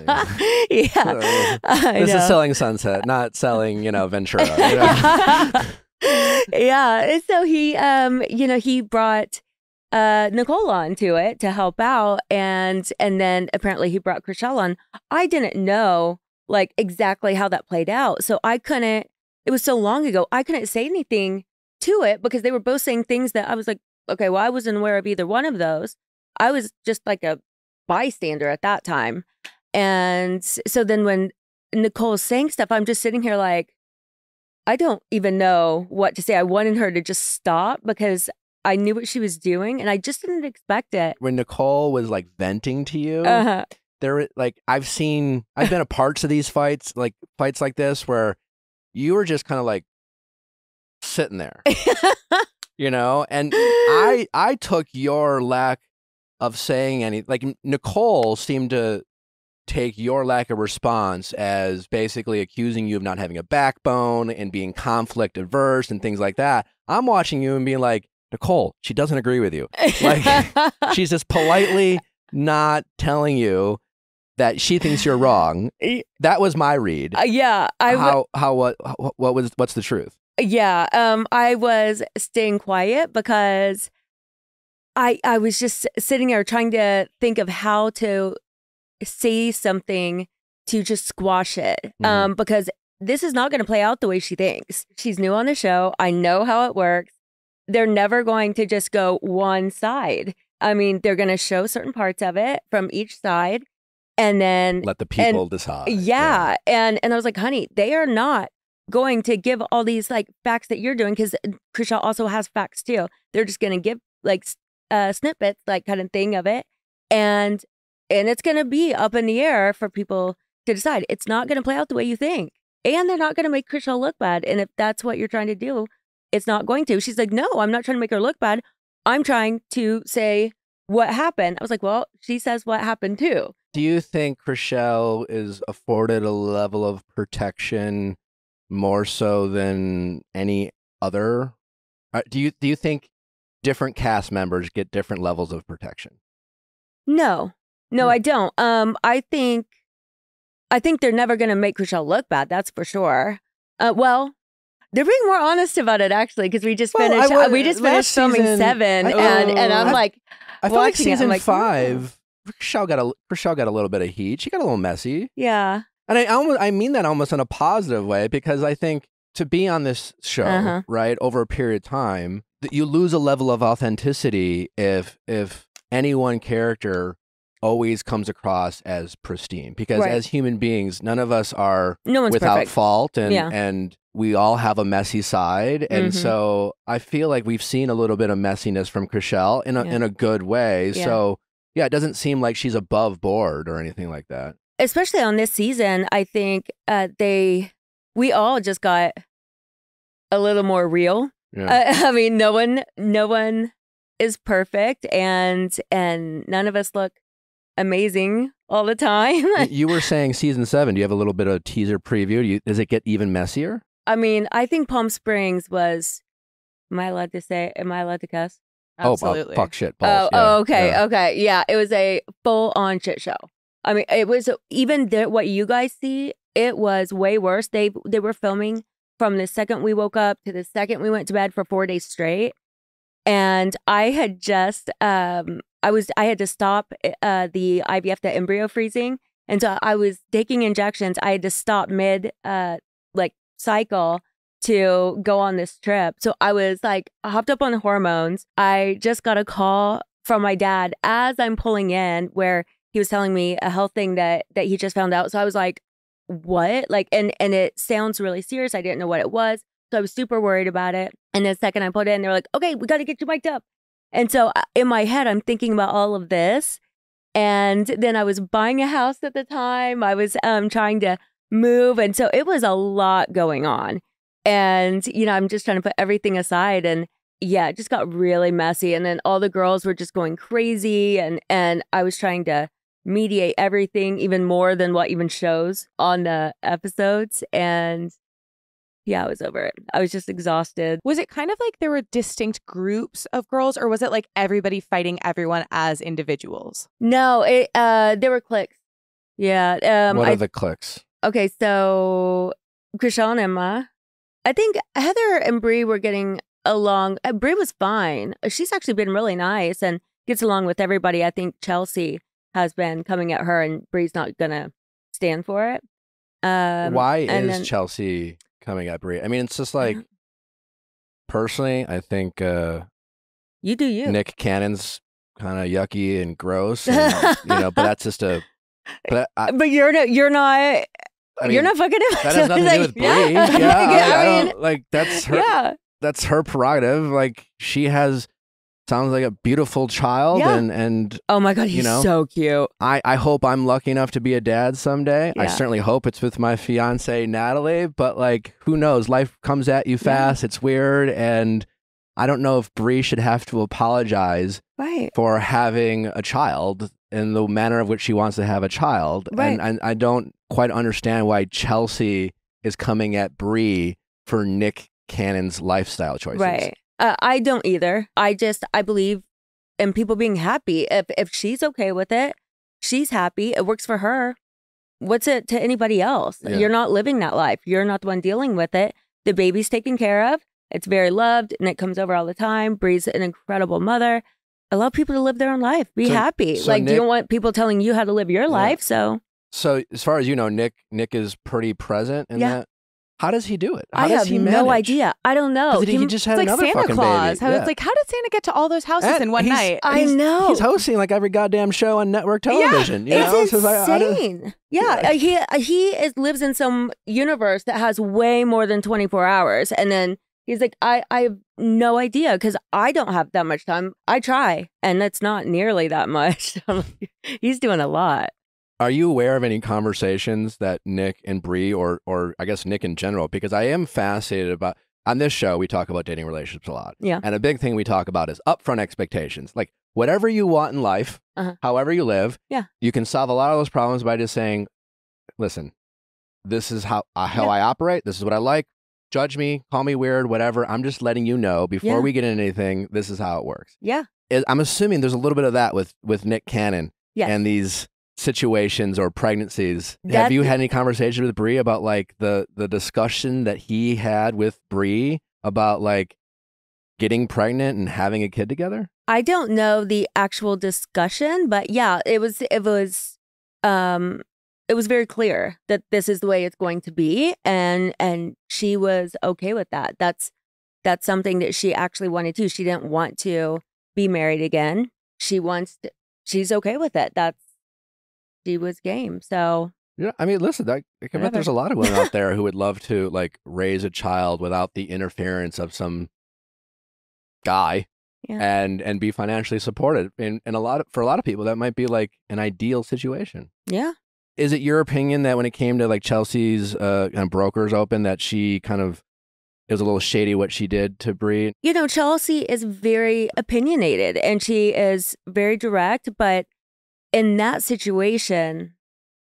yeah. yeah. Uh, this know. is Selling Sunset, not selling, you know, Ventura. You know? yeah. And so he, um, you know, he brought uh, Nicole on to it to help out. And, and then apparently he brought Chrishell on. I didn't know like exactly how that played out. So I couldn't, it was so long ago, I couldn't say anything to it because they were both saying things that I was like, okay, well, I wasn't aware of either one of those. I was just like a bystander at that time. And so then when Nicole's saying stuff, I'm just sitting here like, I don't even know what to say. I wanted her to just stop because I knew what she was doing and I just didn't expect it. When Nicole was like venting to you, uh-huh. There, like I've seen, I've been a parts of these fights, like fights like this, where you were just kind of like sitting there, you know. And I, I took your lack of saying any, like Nicole seemed to take your lack of response as basically accusing you of not having a backbone and being conflict averse and things like that. I'm watching you and being like, Nicole, she doesn't agree with you. Like she's just politely not telling you that she thinks you're wrong. That was my read. Uh, yeah, I how how what what was what's the truth? Yeah, um, I was staying quiet because I I was just sitting there trying to think of how to say something to just squash it. Mm-hmm. Um, because this is not going to play out the way she thinks. She's new on the show. I know how it works. They're never going to just go one side. I mean, they're going to show certain parts of it from each side. And then let the people and, decide. Yeah. yeah. And and I was like, honey, they are not going to give all these like facts that you're doing because Chrishell also has facts too. They're just going to give like uh, snippets, like kind of thing of it. And and it's going to be up in the air for people to decide. It's not going to play out the way you think. And they're not going to make Chrishell look bad. And if that's what you're trying to do, it's not going to. She's like, no, I'm not trying to make her look bad. I'm trying to say what happened. I was like, well, she says what happened too. Do you think Chrishell is afforded a level of protection more so than any other? Do you do you think different cast members get different levels of protection? No, no, hmm. I don't. Um, I think I think they're never going to make Chrishell look bad. That's for sure. Uh, well. They're being more honest about it, actually, because we just well, finished. I, we just finished filming season, seven, I, and uh, and I'm I, like, I feel like season it, like, five. Chrishell got a Chrishell got a little bit of heat. She got a little messy. Yeah, and I almost I mean that almost in a positive way because I think to be on this show uh-huh. right over a period of time, that you lose a level of authenticity if if any one character always comes across as pristine because right. as human beings, none of us are no one's without perfect. fault, and yeah. and. We all have a messy side. And mm-hmm. so I feel like we've seen a little bit of messiness from Chrishell in a, yeah. in a good way. Yeah. So yeah, it doesn't seem like she's above board or anything like that. Especially on this season, I think uh, they, we all just got a little more real. Yeah. Uh, I mean, no one, no one is perfect and, and none of us look amazing all the time. You were saying season seven, do you have a little bit of a teaser preview? Do you, does it get even messier? I mean, I think Palm Springs was, am I allowed to say, am I allowed to cuss? Absolutely. Oh, fuck shit balls. Oh, yeah, oh okay, yeah. okay. Yeah, it was a full-on shit show. I mean, it was, even the, what you guys see, it was way worse. They, they were filming from the second we woke up to the second we went to bed for four days straight. And I had just, um, I was, I had to stop uh, the I V F, the embryo freezing. And so I was taking injections. I had to stop mid, uh, like, cycle to go on this trip. So I was like hopped up on hormones. I just got a call from my dad as I'm pulling in where he was telling me a health thing that that he just found out. So I was like, what? Like, and and it sounds really serious. I didn't know what it was. So I was super worried about it. And the second I put in, they're like, okay, we got to get you mic'd up. And so in my head, I'm thinking about all of this. And then I was buying a house at the time. I was um, trying to move. And so it was a lot going on. And, you know, I'm just trying to put everything aside. And yeah, it just got really messy. And then all the girls were just going crazy. And, and I was trying to mediate everything even more than what even shows on the episodes. And yeah, I was over it. I was just exhausted. Was it kind of like there were distinct groups of girls, or was it like everybody fighting everyone as individuals? No, it, uh, there were cliques. Yeah. Um, what are I, the cliques? Okay, so Chrishell and Emma. I think Heather and Bree were getting along. Uh, Bree was fine. She's actually been really nice and gets along with everybody. I think Chelsea has been coming at her, and Bree's not going to stand for it. Um, Why is then, Chelsea... coming up, I mean, it's just like, yeah. Personally, I think uh, you do you. Nick Cannon's kind of yucky and gross, and, you know. But that's just a. But, I, but you're not. You're not. I mean, you're not fucking. That has nothing like, to do with Bree. Yeah, yeah, like, I, I mean, don't, like that's her. Yeah. That's her prerogative. Like she has. Sounds like a beautiful child, yeah. and and oh my god, he's you know, so cute. I I hope I'm lucky enough to be a dad someday. Yeah. I certainly hope it's with my fiance Natalie, but like, who knows? Life comes at you fast. Yeah. It's weird, and I don't know if Bree should have to apologize right. for having a child in the manner of which she wants to have a child, right. and, and I don't quite understand why Chelsea is coming at Bree for Nick Cannon's lifestyle choices. Right. Uh, I don't either. I just, I believe in people being happy. If if she's okay with it, she's happy. It works for her. What's it to anybody else? Yeah. You're not living that life. You're not the one dealing with it. The baby's taken care of. It's very loved. And it comes over all the time. Bree's an incredible mother. Allow people to live their own life. Be so, happy. So like, Nick, you don't want people telling you how to live your yeah. life. So. So as far as you know, Nick, Nick is pretty present in yeah. that. How does he do it? How I does have he no idea. I don't know. He, he just had like another Santa fucking Claus. Baby. How, yeah. It's like, how did Santa get to all those houses and in one night? I he's, know. He's hosting like every goddamn show on network television. Yeah, you it's know? Insane. So I, I yeah, yeah. Uh, he he is lives in some universe that has way more than twenty-four hours, and then he's like, I I have no idea because I don't have that much time. I try, and that's not nearly that much. He's doing a lot. Are you aware of any conversations that Nick and Bree, or or I guess Nick in general, because I am fascinated about, on this show, we talk about dating relationships a lot. Yeah. And a big thing we talk about is upfront expectations. Like whatever you want in life, uh-huh. however you live, yeah. you can solve a lot of those problems by just saying, listen, this is how, uh, how yeah. I operate. This is what I like. Judge me, call me weird, whatever. I'm just letting you know before yeah. we get into anything, this is how it works. Yeah. I'm assuming there's a little bit of that with, with Nick Cannon yes. and these situations or pregnancies. That, have you had any conversation with Bree about like the the discussion that he had with Bree about like getting pregnant and having a kid together? I don't know the actual discussion, but yeah, it was it was um it was very clear that this is the way it's going to be, and and she was okay with that. That's that's something that she actually wanted to. She didn't want to be married again. She wants to, she's okay with it. That's She was game, so yeah. I mean, listen, I, I bet there's a lot of women out there who would love to like raise a child without the interference of some guy, yeah. and and be financially supported. And and a lot of, for a lot of people, that might be like an ideal situation. Yeah. Is it your opinion that when it came to like Chelsea's uh, kind of brokers open, that she kind of it was a little shady what she did to Bree? You know, Chelsea is very opinionated and she is very direct, but. In that situation,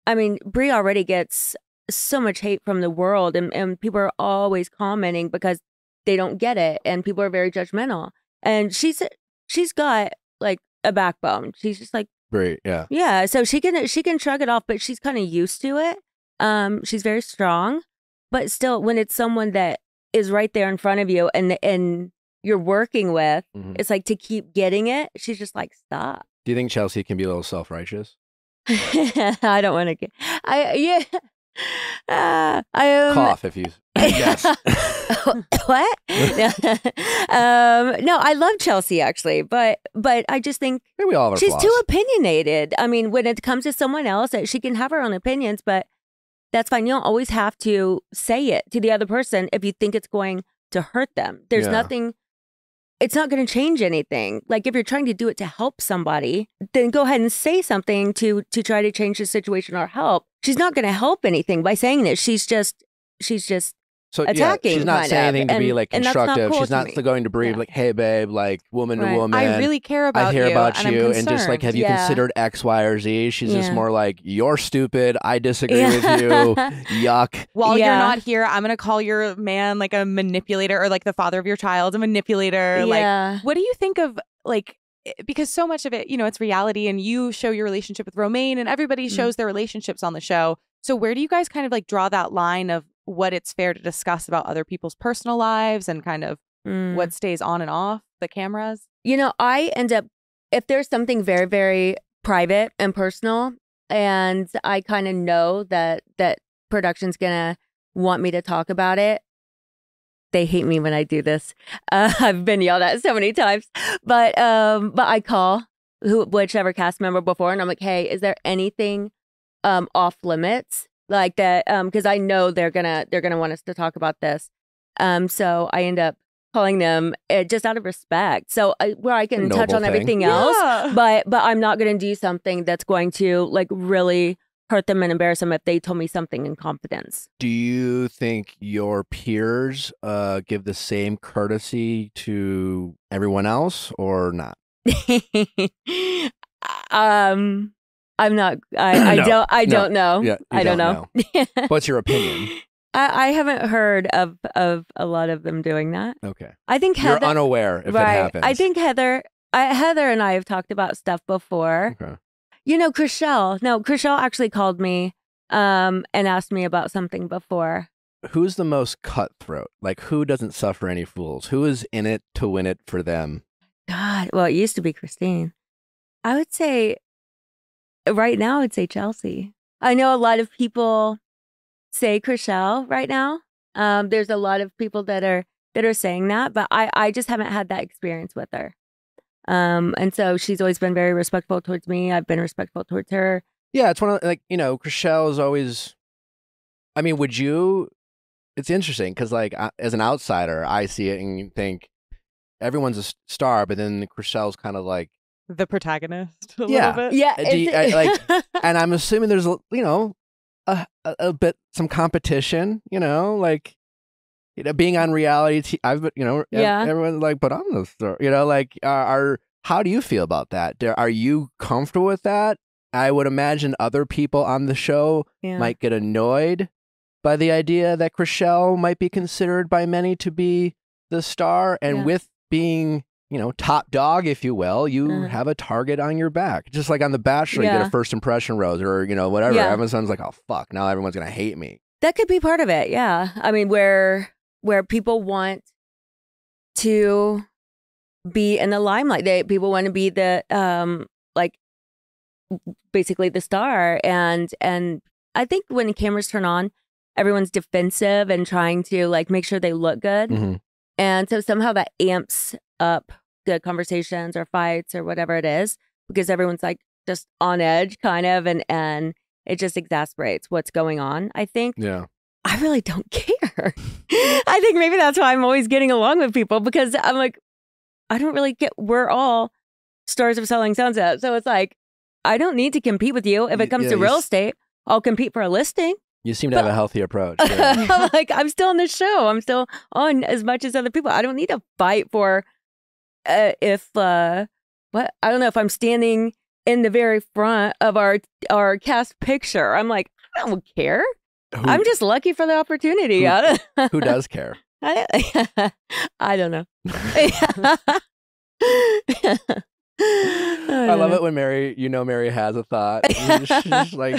I mean, Bree already gets so much hate from the world, and, and people are always commenting because they don't get it, and people are very judgmental. And she's she's got like a backbone. She's just like Bree, yeah, yeah. So she can she can shrug it off, but she's kind of used to it. Um, she's very strong, but still, when it's someone that is right there in front of you and and you're working with, mm-hmm. it's like to keep getting it. She's just like, stop. Do you think Chelsea can be a little self-righteous? I don't want to get... I, yeah. Uh, I, um, Cough if you... Yes. What? No. um, no, I love Chelsea actually, but but I just think yeah, we all have she's flaws. Too opinionated. I mean, when it comes to someone else, she can have her own opinions, but that's fine. You don't always have to say it to the other person if you think it's going to hurt them. There's yeah. nothing. It's not going to change anything. Like if you're trying to do it to help somebody, then go ahead and say something to to try to change the situation or help. She's not going to help anything by saying this. She's just she's just so, attacking. Yeah, she's not saying anything to and, be like constructive. Not cool she's not to going to breathe yeah. like, "Hey, babe, like woman right. to woman. I really care about I hear you. About and you, I'm and just like, have you yeah. considered X, Y, or Z?" She's yeah. just more like, "You're stupid. I disagree yeah. with you. Yuck. While yeah. you're not here, I'm gonna call your man like a manipulator or like the father of your child a manipulator." Yeah. Like, what do you think of like? Because so much of it, you know, it's reality, and you show your relationship with Romaine, and everybody mm. shows their relationships on the show. So where do you guys kind of like draw that line of what it's fair to discuss about other people's personal lives and kind of mm. what stays on and off the cameras? You know, I end up, if there's something very, very private and personal, and I kind of know that that production's gonna want me to talk about it. They hate me when I do this. Uh, I've been yelled at so many times, but um, but I call who, whichever cast member before, and I'm like, "Hey, is there anything um, off limits?" Like that, because um, I know they're gonna they're gonna want us to talk about this, um, so I end up calling them uh, just out of respect. So I, where I can touch on thing. everything else, yeah. but but I'm not gonna do something that's going to like really hurt them and embarrass them if they told me something in confidence. Do you think your peers uh, give the same courtesy to everyone else or not? um. I'm not. I, I no, don't. I no, don't know. Yeah, I don't, don't know. know. What's your opinion? I, I haven't heard of of a lot of them doing that. Okay. I think Heather, you're unaware if right, it happens. I think Heather, I, Heather and I have talked about stuff before. Okay. You know, Chrishell. No, Chrishell actually called me um, and asked me about something before. Who's the most cutthroat? Like, who doesn't suffer any fools? Who is in it to win it for them? God. Well, it used to be Christine. I would say. Right now, I'd say Chelsea. I know a lot of people say Chrishell right now. Um, there's a lot of people that are that are saying that, but I, I just haven't had that experience with her. Um, and so she's always been very respectful towards me. I've been respectful towards her. Yeah, it's one of like, you know, Chrishell is always, I mean, would you, it's interesting because like I, as an outsider, I see it and think everyone's a star, but then Chrishell's kind of like, the protagonist a yeah. little bit. Yeah. You, I, like, and I'm assuming there's, you know, a, a, a bit, some competition, you know, like, you know, being on reality, t I've been, you know, yeah. everyone's like, but I'm the star, you know, like, uh, are, how do you feel about that? Are you comfortable with that? I would imagine other people on the show yeah. might get annoyed by the idea that Chrishell might be considered by many to be the star and yeah. with being, you know, top dog, if you will, you uh-huh. have a target on your back. Just like on The Bachelor, yeah. you get a first impression rose or, you know, whatever. Yeah. Everyone's like, "Oh, fuck, now everyone's going to hate me." That could be part of it, yeah. I mean, where where people want to be in the limelight. They, people want to be the, um, like, basically the star. And, and I think when the cameras turn on, everyone's defensive and trying to, like, make sure they look good. Mm-hmm. And so somehow that amps up the conversations or fights or whatever it is, because everyone's like just on edge kind of, and and it just exasperates what's going on, I think. Yeah. I really don't care. I think maybe that's why I'm always getting along with people, because I'm like, I don't really get, we're all stars of Selling Sunset. So it's like, I don't need to compete with you. If it comes yeah, to real estate, I'll compete for a listing. You seem to but, have a healthy approach. Yeah. Like, I'm still on the show. I'm still on as much as other people. I don't need to fight for Uh, if uh, what I don't know if I'm standing in the very front of our our cast picture. I'm like, I don't care. Who, I'm just lucky for the opportunity. Who, I don't, who does care? I don't, I don't know. I love it when Mary, you know, Mary has a thought. She's just like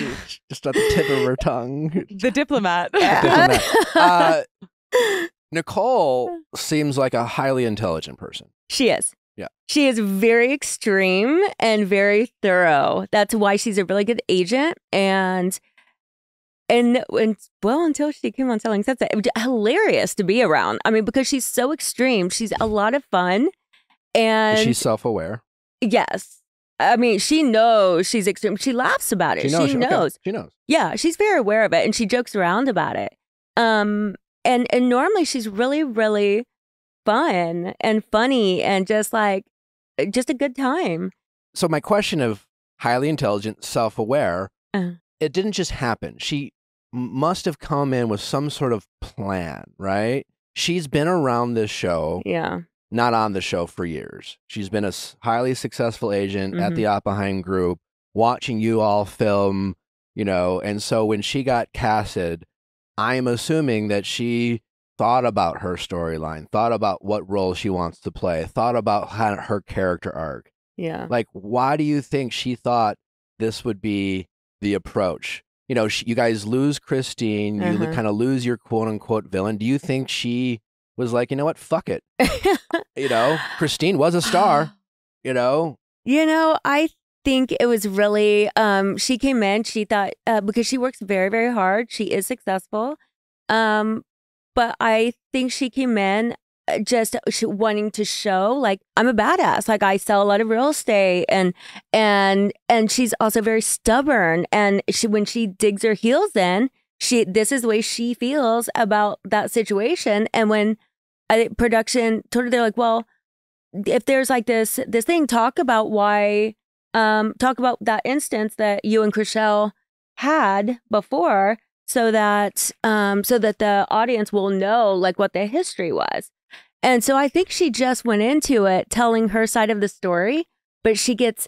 just at the tip of her tongue. The diplomat. The diplomat. Uh, Nicole seems like a highly intelligent person. She is. Yeah. She is very extreme and very thorough. That's why she's a really good agent. And And, and well, until she came on Selling Sunset, it was hilarious to be around. I mean, because she's so extreme. She's a lot of fun. And she's self-aware. Yes. I mean, she knows she's extreme. She laughs about it. She knows. She knows. Okay. She knows. Yeah, she's very aware of it. And she jokes around about it. Um, and, and normally she's really, really fun and funny and just like, just a good time. So my question of highly intelligent, self-aware, uh, it didn't just happen. She must have come in with some sort of plan, right? She's been around this show. Yeah. Not on the show for years. She's been a highly successful agent mm-hmm. at the Oppenheim Group, watching you all film, you know. And so when she got casted, I'm assuming that she thought about her storyline, thought about what role she wants to play, thought about how, her character arc. Yeah. Like, why do you think she thought this would be the approach? You know, she, you guys lose Christine, uh-huh. you kind of lose your quote unquote villain. Do you think she was like, you know what, fuck it. You know, Christine was a star, you know. You know, I think it was really, um, she came in, she thought, uh, because she works very, very hard. She is successful. Um, but I think she came in just wanting to show, like, I'm a badass. Like, I sell a lot of real estate. And, and, and she's also very stubborn. And she, when she digs her heels in, she, this is the way she feels about that situation. And when I, production told her, they're like, well, if there's like this this thing, talk about why, um, talk about that instance that you and Chrishell had before, so that um, so that the audience will know like what the history was. And so I think she just went into it telling her side of the story, but she gets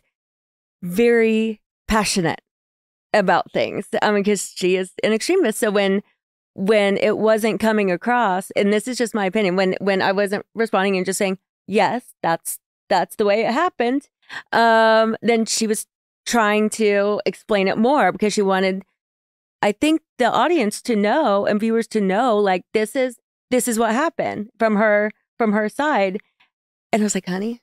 very passionate about things. I mean, because she is an extremist. So when when it wasn't coming across, and this is just my opinion, when when I wasn't responding and just saying, yes, that's that's the way it happened, um, then she was trying to explain it more because she wanted, I think, the audience to know and viewers to know, like, this is this is what happened from her from her side. And I was like, honey,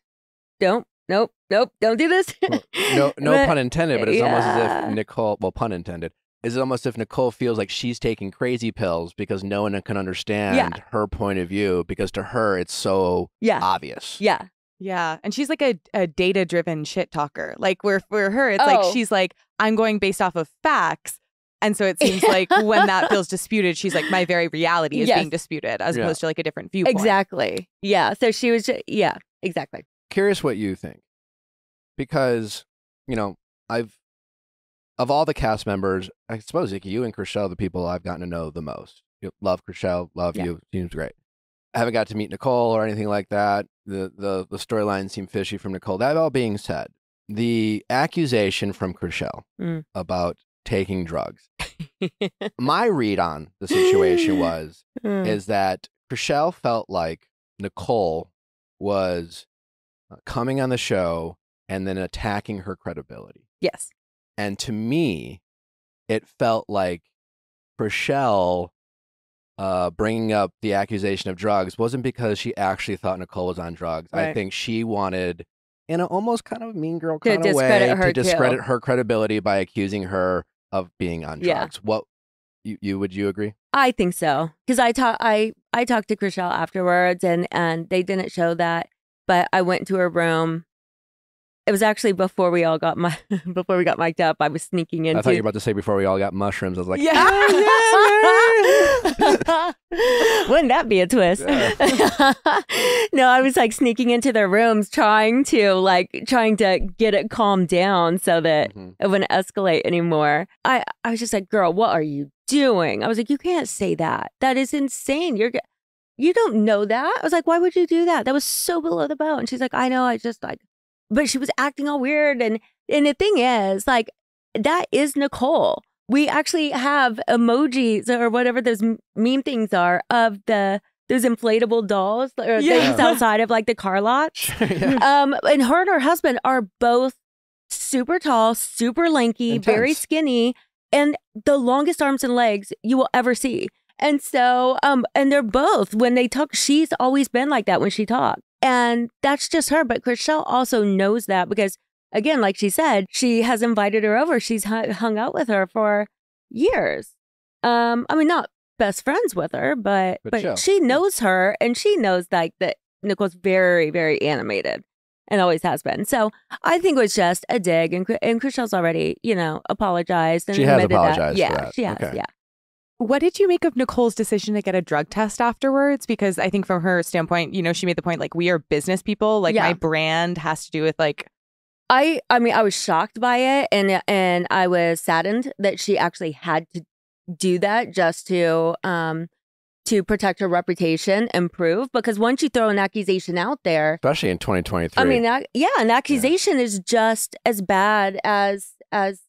don't. Nope, nope, don't do this. Well, no, no but, pun intended, but it's yeah. almost as if Nicole, well, pun intended, it's almost as if Nicole feels like she's taking crazy pills because no one can understand yeah. her point of view because to her it's so yeah. obvious. Yeah. Yeah. And she's like a, a data-driven shit talker. Like, where for her, it's oh. like, she's like, I'm going based off of facts. And so it seems like when that feels disputed, she's like, my very reality is yes. being disputed as yeah. opposed to like a different viewpoint. Exactly. Yeah. So she was, just, yeah, exactly. Curious what you think, because, you know, I've, of all the cast members, I suppose like you and Chrishell are the people I've gotten to know the most. You love Chrishell, love yeah. you, seems great. I haven't got to meet Nicole or anything like that. The the, the storylines seem fishy from Nicole. That all being said, the accusation from Chrishell mm. about taking drugs, my read on the situation was, mm. is that Chrishell felt like Nicole was coming on the show and then attacking her credibility. Yes. And to me, it felt like Chrishell uh, bringing up the accusation of drugs wasn't because she actually thought Nicole was on drugs. Right. I think she wanted, in an almost kind of mean girl kind of way, to discredit her credibility by accusing her of being on yeah. drugs. What you, you would you agree? I think so, because I talked I I talked to Chrishell afterwards, and and they didn't show that. But I went to her room. It was actually before we all got my before we got mic'd up. I was sneaking into. I thought you were about to say before we all got mushrooms. I was like, yeah, ah, yeah, yeah. Wouldn't that be a twist? Yeah. No, I was like sneaking into their rooms, trying to like trying to get it calmed down so that mm-hmm. it wouldn't escalate anymore. I I was just like, girl, what are you doing? I was like, you can't say that. That is insane. You're. You don't know that. I was like, why would you do that? That was so below the belt. And she's like, I know, I just like, but she was acting all weird. And and the thing is, like, that is Nicole. We actually have emojis or whatever those meme things are of the those inflatable dolls or yeah. things outside of like the car lot. Sure, yeah. Um, and her and her husband are both super tall, super lanky, intense. Very skinny, and the longest arms and legs you will ever see. And so, um, and they're both, when they talk, she's always been like that when she talks. And that's just her. But Chrishell also knows that because, again, like she said, she has invited her over. She's hung out with her for years. Um, I mean, not best friends with her, but but, but yeah. she knows her, and she knows like that Nicole's very, very animated and always has been. So I think it was just a dig, and and Chrishell's already, you know, apologized. And she has apologized. That. Yeah, for that. she has. Okay. Yeah. What did you make of Nicole's decision to get a drug test afterwards? Because I think from her standpoint, you know, she made the point like, we are business people. Like yeah. my brand has to do with like. I I mean, I was shocked by it, and and I was saddened that she actually had to do that just to um to protect her reputation and prove, because once you throw an accusation out there, especially in twenty twenty-three, I mean, I, yeah, an accusation yeah. is just as bad as as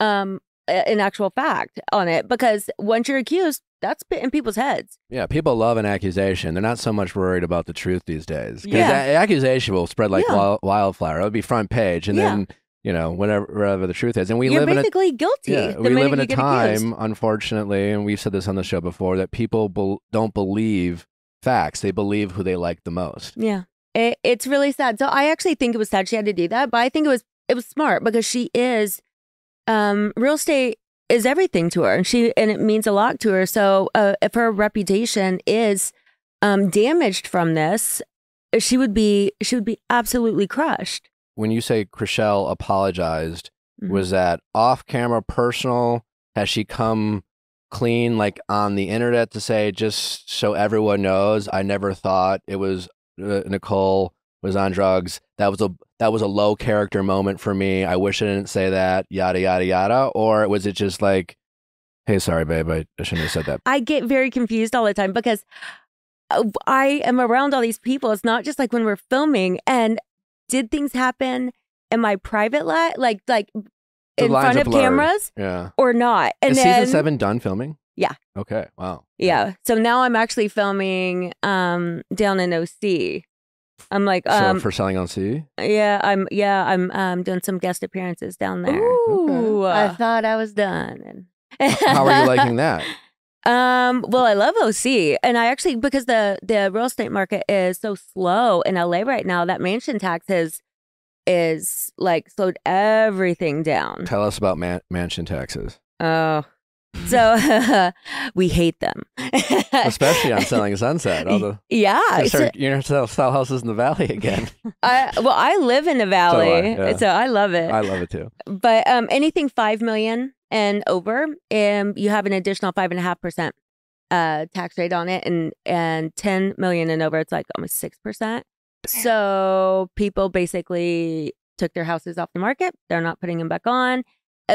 um an actual fact on it, because once you're accused, that's in people's heads. Yeah, people love an accusation. They're not so much worried about the truth these days. Because yeah. an accusation will spread like yeah. wild, wildfire. It would be front page, and yeah. then, you know, whatever, whatever the truth is. And we You're live basically in a, guilty. Yeah, we live in a time, accused. unfortunately, and we've said this on the show before, that people be don't believe facts. They believe who they like the most. Yeah, it, it's really sad. So I actually think it was sad she had to do that, but I think it was it was smart, because she is, um, real estate is everything to her, and she and it means a lot to her. So uh, if her reputation is um, damaged from this, she would be she would be absolutely crushed. When you say Chrishell apologized, mm-hmm. was that off camera, personal? Has she come clean, like on the internet, to say, just so everyone knows, I never thought it was uh, Nicole was on drugs. That was a that was a low character moment for me. I wish I didn't say that. Yada yada yada. Or was it just like, hey, sorry, babe, I, I shouldn't have said that. I get very confused all the time because I am around all these people. It's not just like when we're filming. And did things happen in my private life, like like the in front of cameras, yeah. or not? And is then, season seven done filming? Yeah. Okay. Wow. Yeah. So now I'm actually filming um, down in O C. I'm like um, so for Selling on C. Yeah, I'm. Yeah, I'm um, doing some guest appearances down there. Ooh, okay. I thought I was done. How are you liking that? Um. Well, I love O C, and I actually, because the the real estate market is so slow in L A right now, that mansion tax has is like slowed everything down. Tell us about man mansion taxes. Oh. So we hate them, especially on Selling Sunset. All the, yeah, you start, you're gonna sell houses in the valley again. I, well, I live in the valley, so I, yeah. so I love it. I love it too. But um, anything five million and over, um, you have an additional five and a half percent uh tax rate on it, and and ten million and over, it's like almost six percent. So people basically took their houses off the market. They're not putting them back on.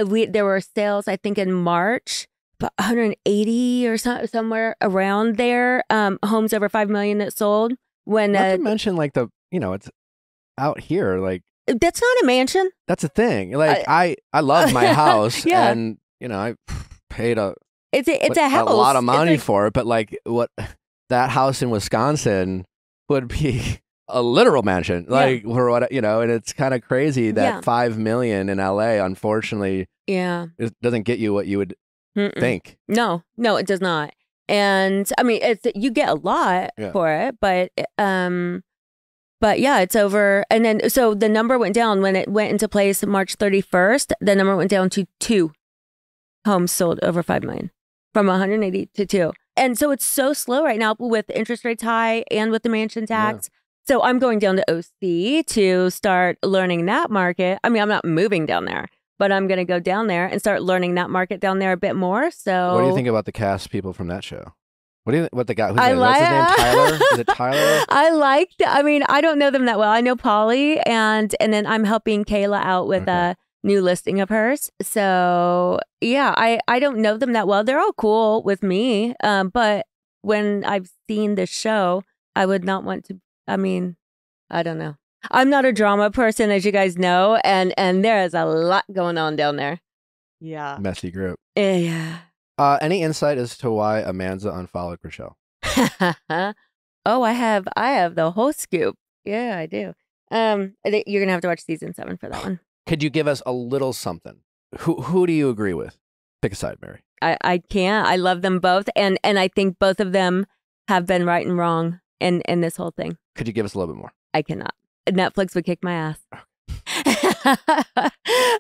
We, there were sales, I think, in March, but one hundred eighty or so, somewhere around there. Um, homes over five million that sold. When not uh, to mention, like the you know, it's out here. Like that's not a mansion. That's a thing. Like uh, I, I love my house, yeah. and you know, I paid a it's a, it's like, a, house. a lot of money a, for it. But like what that house in Wisconsin would be. A literal mansion, like yeah. for what you know, and it's kind of crazy that yeah. five million in L A, unfortunately, yeah, it doesn't get you what you would Mm-mm. think. No, no, it does not. And I mean, it's you get a lot yeah. for it, but um, but yeah, it's over. And then so the number went down when it went into place March thirty-first. The number went down to two homes sold over five million, from one hundred eighty to two. And so it's so slow right now with interest rates high and with the mansion tax. Yeah. So I'm going down to O C to start learning that market. I mean, I'm not moving down there, but I'm going to go down there and start learning that market down there a bit more. So, what do you think about the cast people from that show? What do you what the guy? Who's I like. What's his name? Tyler? Is it Tyler? I liked. I mean, I don't know them that well. I know Polly, and and then I'm helping Kayla out with okay. a new listing of hers. So yeah, I I don't know them that well. They're all cool with me, um, but when I've seen the show, I would not want to. I mean, I don't know. I'm not a drama person, as you guys know, and and there is a lot going on down there. Yeah, messy group. Yeah. Uh, any insight as to why Amanda unfollowed Chrishell? oh, I have, I have the whole scoop. Yeah, I do. Um, you're gonna have to watch season seven for that one. Could you give us a little something? Who who do you agree with? Pick a side, Mary. I I can't. I love them both, and and I think both of them have been right and wrong. And, and this whole thing. Could you give us a little bit more? I cannot. Netflix would kick my ass. I,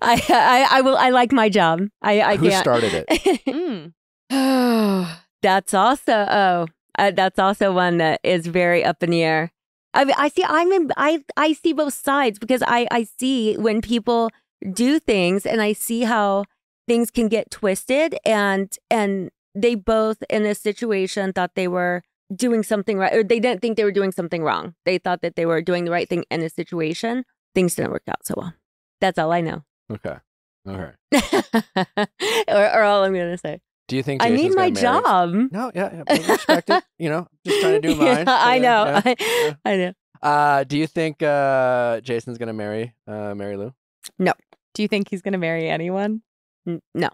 I I will. I like my job. I, I Who can't. started it? mm. Oh, that's also oh, uh, that's also one that is very up in the air. I mean, I see. I'm in, I I see both sides because I I see when people do things and I see how things can get twisted and and they both in this situation thought they were doing something right or they didn't think they were doing something wrong. They thought that they were doing the right thing in a situation. Things didn't work out so well. That's all I know. Okay. All right. or, or all I'm going to say. Do you think Jason's I need my job? No, yeah, yeah. Respect it. You know, just trying to do mine. Yeah, so, I know. Yeah, I, yeah. I know. Uh, do you think uh, Jason's going to marry uh, Mary Lou? No. Do you think he's going to marry anyone? N no.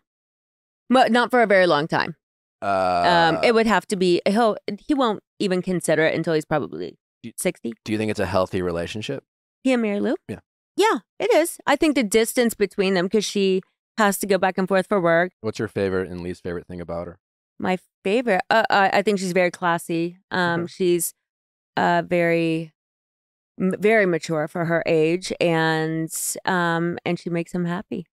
But not for a very long time. Uh, um, it would have to be, he'll, he won't even consider it until he's probably do, sixty. Do you think it's a healthy relationship? He and Mary Lou? Yeah. Yeah, it is. I think the distance between them, because she has to go back and forth for work. What's your favorite and least favorite thing about her? My favorite? Uh, I think she's very classy. Um, mm-hmm. She's uh, very, very mature for her age, and um, and she makes him happy.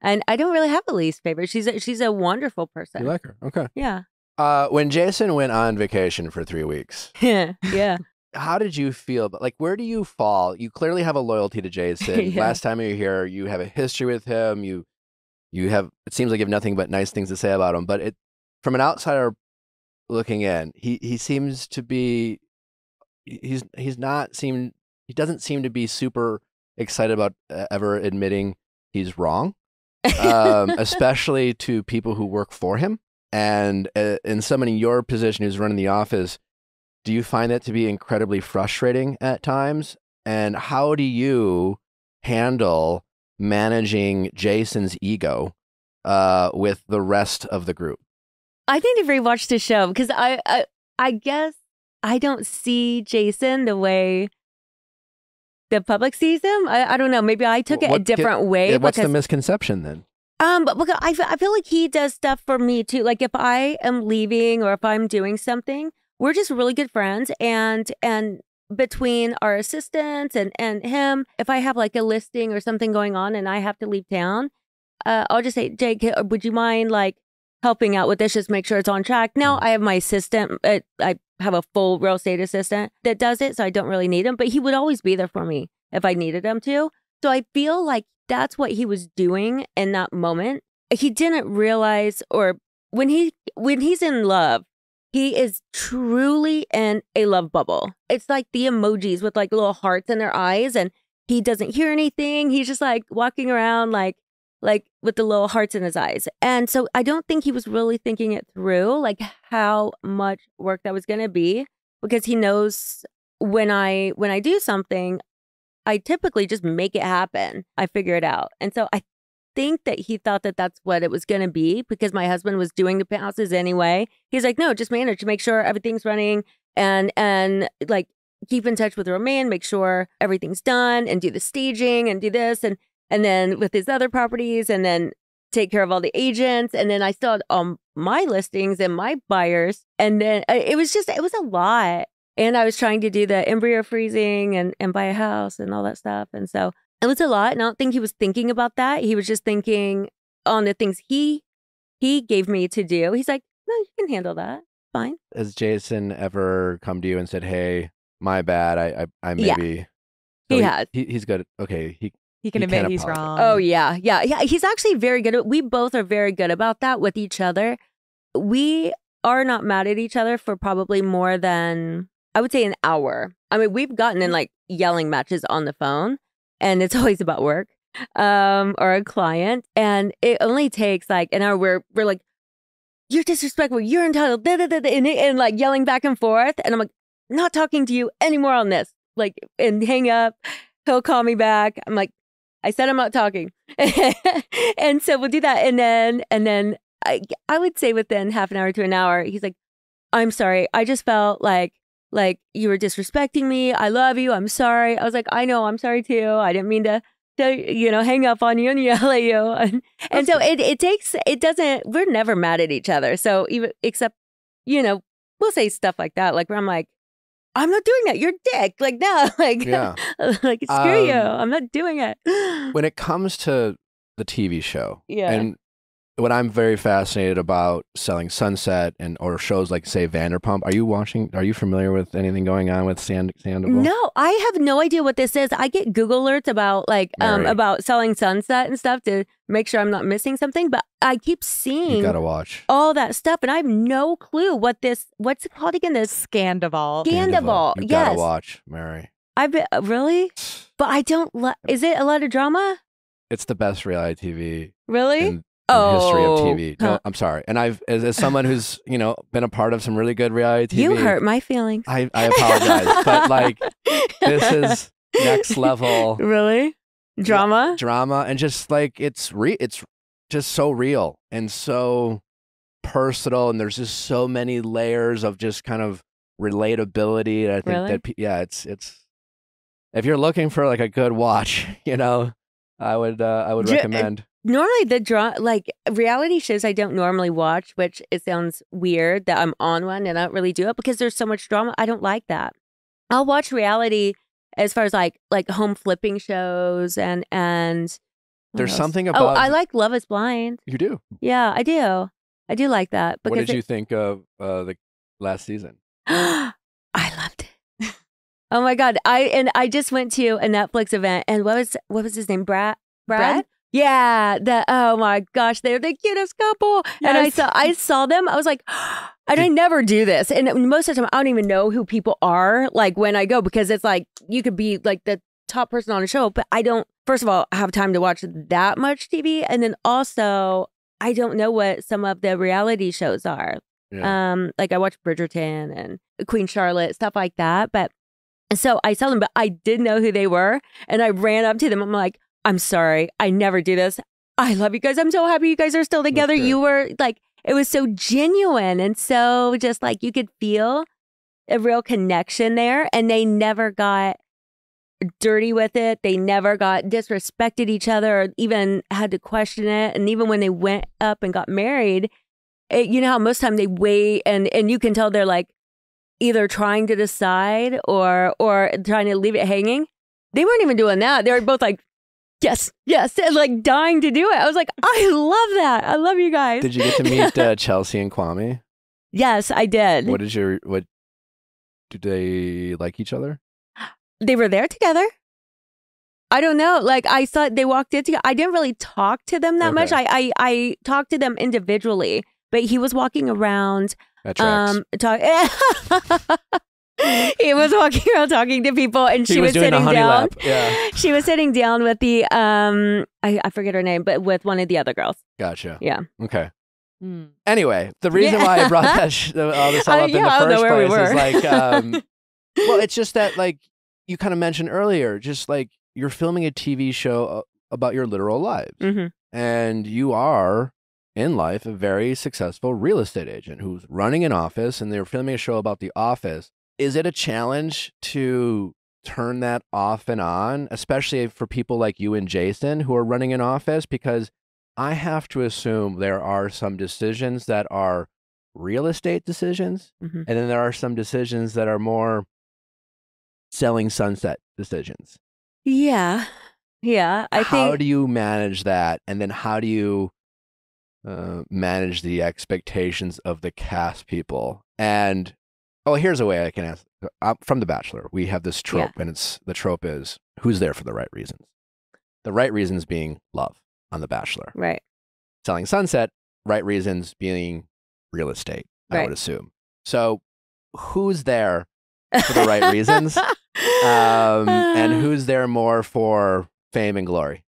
And I don't really have a least favorite. She's a, she's a wonderful person. You like her? Okay. Yeah. Uh, when Jason went on vacation for three weeks. Yeah. Yeah. How did you feel? Like, where do you fall? You clearly have a loyalty to Jason. Yeah. Last time you were here, you have a history with him. You, you have. It seems like you have nothing but nice things to say about him. But it, from an outsider looking in, he he seems to be. He's he's not seem. He doesn't seem to be super excited about ever admitting he's wrong, um, especially to people who work for him. And uh, and someone in your position who's running the office. Do you find that to be incredibly frustrating at times? And how do you handle managing Jason's ego uh, with the rest of the group? I need to rewatch the show because I, I, I guess I don't see Jason the way the public sees him. I, I don't know. Maybe I took it what, a different get, way. What's because, the misconception then? Um, but because I, I feel like he does stuff for me too. Like if I am leaving or if I'm doing something. We're just really good friends, and and between our assistants and, and him, if I have like a listing or something going on and I have to leave town, uh, I'll just say, Jake, would you mind like helping out with this? Just make sure it's on track. Now I have my assistant. Uh, I have a full real estate assistant that does it, so I don't really need him, but he would always be there for me if I needed him to. So I feel like that's what he was doing in that moment. He didn't realize, or when he when he's in love, he is truly in a love bubble. It's like the emojis with like little hearts in their eyes, and he doesn't hear anything. He's just like walking around like like with the little hearts in his eyes. And so I don't think he was really thinking it through, like how much work that was going to be, because he knows when I when I do something, I typically just make it happen. I figure it out. And so I think that he thought that that's what it was going to be because my husband was doing the houses anyway. He's like, no, just manage to make sure everything's running and and like keep in touch with Romaine, make sure everything's done and do the staging and do this and and then with his other properties and then take care of all the agents. And then I still had um, my listings and my buyers. And then it was just, it was a lot. And I was trying to do the embryo freezing and, and buy a house and all that stuff. And so it was a lot, and I don't think he was thinking about that. He was just thinking on the things he he gave me to do. He's like, no, you can handle that. Fine. Has Jason ever come to you and said, hey, my bad, I I, I maybe... Yeah. So he, he has. He, he's good. Okay. He, he can he admit he's apologize. Wrong. Oh, yeah. Yeah. Yeah. He's actually very good. At, we both are very good about that with each other. We are not mad at each other for probably more than, I would say, an hour. I mean, we've gotten in like yelling matches on the phone. And it's always about work um, or a client. And it only takes like an hour where we're like, you're disrespectful. You're entitled. Da, da, da, da, and, and like yelling back and forth. And I'm like, not talking to you anymore on this. Like, and hang up. He'll call me back. I'm like, I said I'm not talking. And so we'll do that. And then, and then I, I would say within half an hour to an hour, he's like, I'm sorry. I just felt like, Like, you were disrespecting me. I love you. I'm sorry. I was like, I know. I'm sorry, too. I didn't mean to, to you know, hang up on you and yell at you. And, and so it, it takes, it doesn't, we're never mad at each other. So even, except, you know, we'll say stuff like that. Like, where I'm like, I'm not doing that. You're a dick. Like, no. Like, yeah. Like screw um, you. I'm not doing it. When it comes to the T V show. Yeah. And what I'm very fascinated about Selling Sunset and or shows like, say, Vanderpump. Are you watching? Are you familiar with anything going on with Sand Sandoval? No, I have no idea what this is. I get Google alerts about like um, about Selling Sunset and stuff to make sure I'm not missing something. But I keep seeing you gotta watch all that stuff, and I have no clue what this. What's it called again? This Scandival. Scandival. You yes. gotta watch, Mary. I've been really, but I don't. Is it a lot of drama? It's the best reality T V. Really? In, oh, in history of T V. No, huh. I'm sorry. And I've, as, as someone who's, you know, been a part of some really good reality T V. You hurt my feelings. I, I apologize. But like, this is next level. Really? Drama? Yeah, drama. And just like, it's re it's just so real and so personal. And there's just so many layers of just kind of relatability. And I think really? that, yeah, it's, it's, if you're looking for like a good watch, you know, I would uh, I would recommend. Normally the draw like reality shows I don't normally watch, which it sounds weird that I'm on one and I don't really do it because there's so much drama. I don't like that. I'll watch reality as far as like like home flipping shows and and there's else? something about. Oh, I like Love Is Blind. You do? Yeah, I do. I do like that. What did it... you think of uh, the last season? I loved it. Oh my God! I and I just went to a Netflix event, and what was what was his name? Brad. Brad. Brad? Yeah. The oh my gosh, they're the cutest couple. Yes. And I saw I saw them. I was like, oh, and I never do this. And most of the time, I don't even know who people are. Like when I go, because it's like you could be like the top person on a show, but I don't. First of all, I have time to watch that much T V, and then also I don't know what some of the reality shows are. Yeah. Um, like I watched Bridgerton and Queen Charlotte, stuff like that, but. And so I saw them, but I didn't know who they were. And I ran up to them. I'm like, I'm sorry. I never do this. I love you guys. I'm so happy you guys are still together. You were like, it was so genuine. And so just like you could feel a real connection there. And they never got dirty with it. They never got disrespected each other or even had to question it. And even when they went up and got married, it, you know how most of the time they wait and, and you can tell they're like, either trying to decide or or trying to leave it hanging. They weren't even doing that. They were both like, yes, yes, and like dying to do it. I was like, I love that. I love you guys. Did you get to meet uh, Chelsea and Kwame? Yes, I did. What is your, what, do they like each other? They were there together. I don't know. Like I saw, they walked in together. I didn't really talk to them that okay. much. I, I, I talked to them individually, but he was walking around That tracks. Um, talk he was walking around talking to people, and she he was, was sitting down. Yeah. She was sitting down with the um, I, I forget her name, but with one of the other girls. Gotcha. Yeah. Okay. Mm. Anyway, the reason yeah. why I brought that sh all this all up uh, yeah, in the first place we were. is like, um, well, it's just that like you kind of mentioned earlier, just like you're filming a T V show about your literal lives, mm-hmm. and you are. in life, a very successful real estate agent who's running an office, and they're filming a show about the office. Is it a challenge to turn that off and on, especially for people like you and Jason who are running an office? Because I have to assume there are some decisions that are real estate decisions, mm-hmm. and then there are some decisions that are more Selling Sunset decisions. Yeah. Yeah. I how think... do you manage that? And then how do you Uh, manage the expectations of the cast people? And oh, here's a way I can ask. I'm from The Bachelor, we have this trope, yeah. and it's the trope is who's there for the right reasons. The right reasons being love on The Bachelor, right? Selling Sunset, right reasons being real estate, right. I would assume. So who's there for the right reasons, um, and who's there more for fame and glory?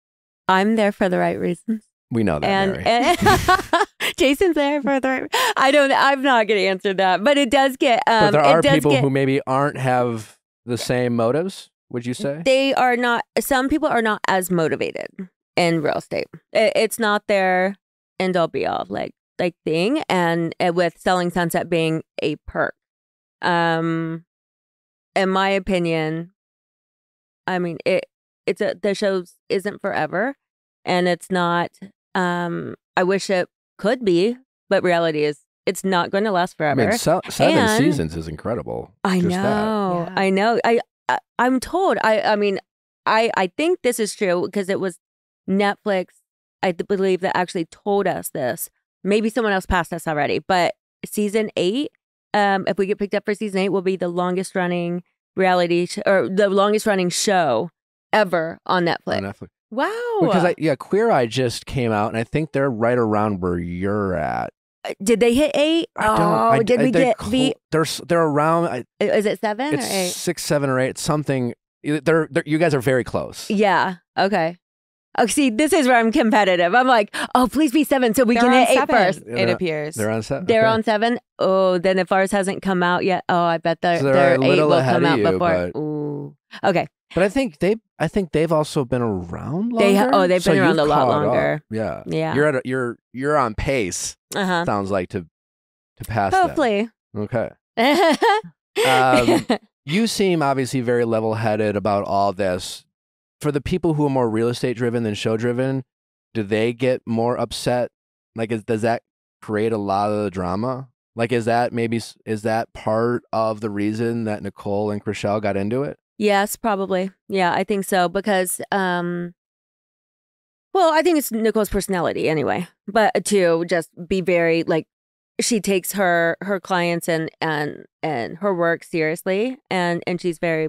I'm there for the right reasons. We know that, and, Mary. And Jason's there for the right. I don't. I'm not going to answer that, but it does get. Um, but there are people get, who maybe aren't have the same motives. Would you say they are not? Some people are not as motivated in real estate. It, it's not their end all be all like like thing, and, and with Selling Sunset being a perk, um, in my opinion, I mean it. It's a, the show isn't forever, and it's not. Um, I wish it could be, but reality is it's not going to last forever. I mean, so seven and seasons is incredible. I know, yeah. I know. I, I I'm told. I I mean, I I think this is true because it was Netflix I believe that actually told us this. Maybe someone else passed us already, but season eight, um, if we get picked up for season eight, will be the longest running reality sh- or the longest running show ever on Netflix. On Netflix. Wow. Because I, yeah, Queer Eye just came out, and I think they're right around where you're at. Did they hit eight? I don't, oh, I, did I, we get cl- the? They're they're around. I, is it seven? It's or eight? Six, seven, or eight. Something. They're, they're you guys are very close. Yeah. Okay. Oh, see, this is where I'm competitive. I'm like, oh, please be seven, so we they're can hit eight seven. First. Yeah, it appears they're on seven. They're okay. on seven. Oh, then if ours hasn't come out yet, oh, I bet they're, so they're, they're eight will come out you, before. But... Ooh. Okay. But I think they, I think they've also been around longer. They ha- oh, they've been so around a lot longer. Yeah, yeah. You're at a, you're you're on pace. Uh-huh. Sounds like to to pass. Hopefully. Them. Okay. um, you seem obviously very level-headed about all this. For the people who are more real estate driven than show driven, do they get more upset? Like, is, does that create a lot of the drama? Like, is that maybe is that part of the reason that Nicole and Chrishell got into it? Yes, probably. Yeah, I think so. Because, um, well, I think it's Nicole's personality anyway. But to just be very, like, she takes her, her clients and, and and her work seriously. And, and she's very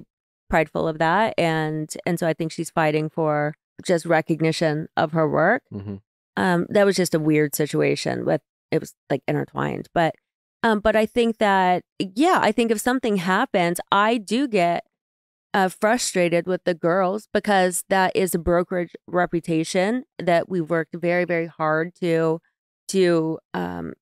prideful of that. And, and so I think she's fighting for just recognition of her work. Mm-hmm. Um, that was just a weird situation with, it was like intertwined. But, um, but I think that, yeah, I think if something happens, I do get Uh, frustrated with the girls, because that is a brokerage reputation that we worked very, very hard to, to, um,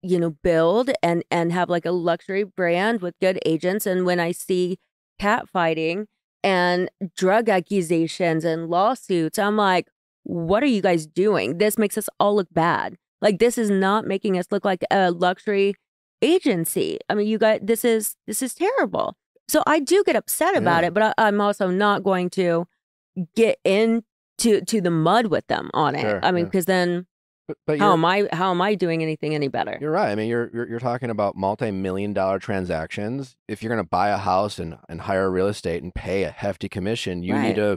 you know, build and and have like a luxury brand with good agents. And when I see catfighting and drug accusations and lawsuits, I'm like, what are you guys doing? This makes us all look bad. Like, this is not making us look like a luxury agency. I mean, you guys, this is this is terrible. So I do get upset about yeah. it, but I, I'm also not going to get into to the mud with them on it. Sure, I mean, because yeah. then but, but how am I how am I doing anything any better? You're right. I mean, you're you're, you're talking about multi-million dollar transactions. If you're going to buy a house and, and hire real estate and pay a hefty commission, you right. need to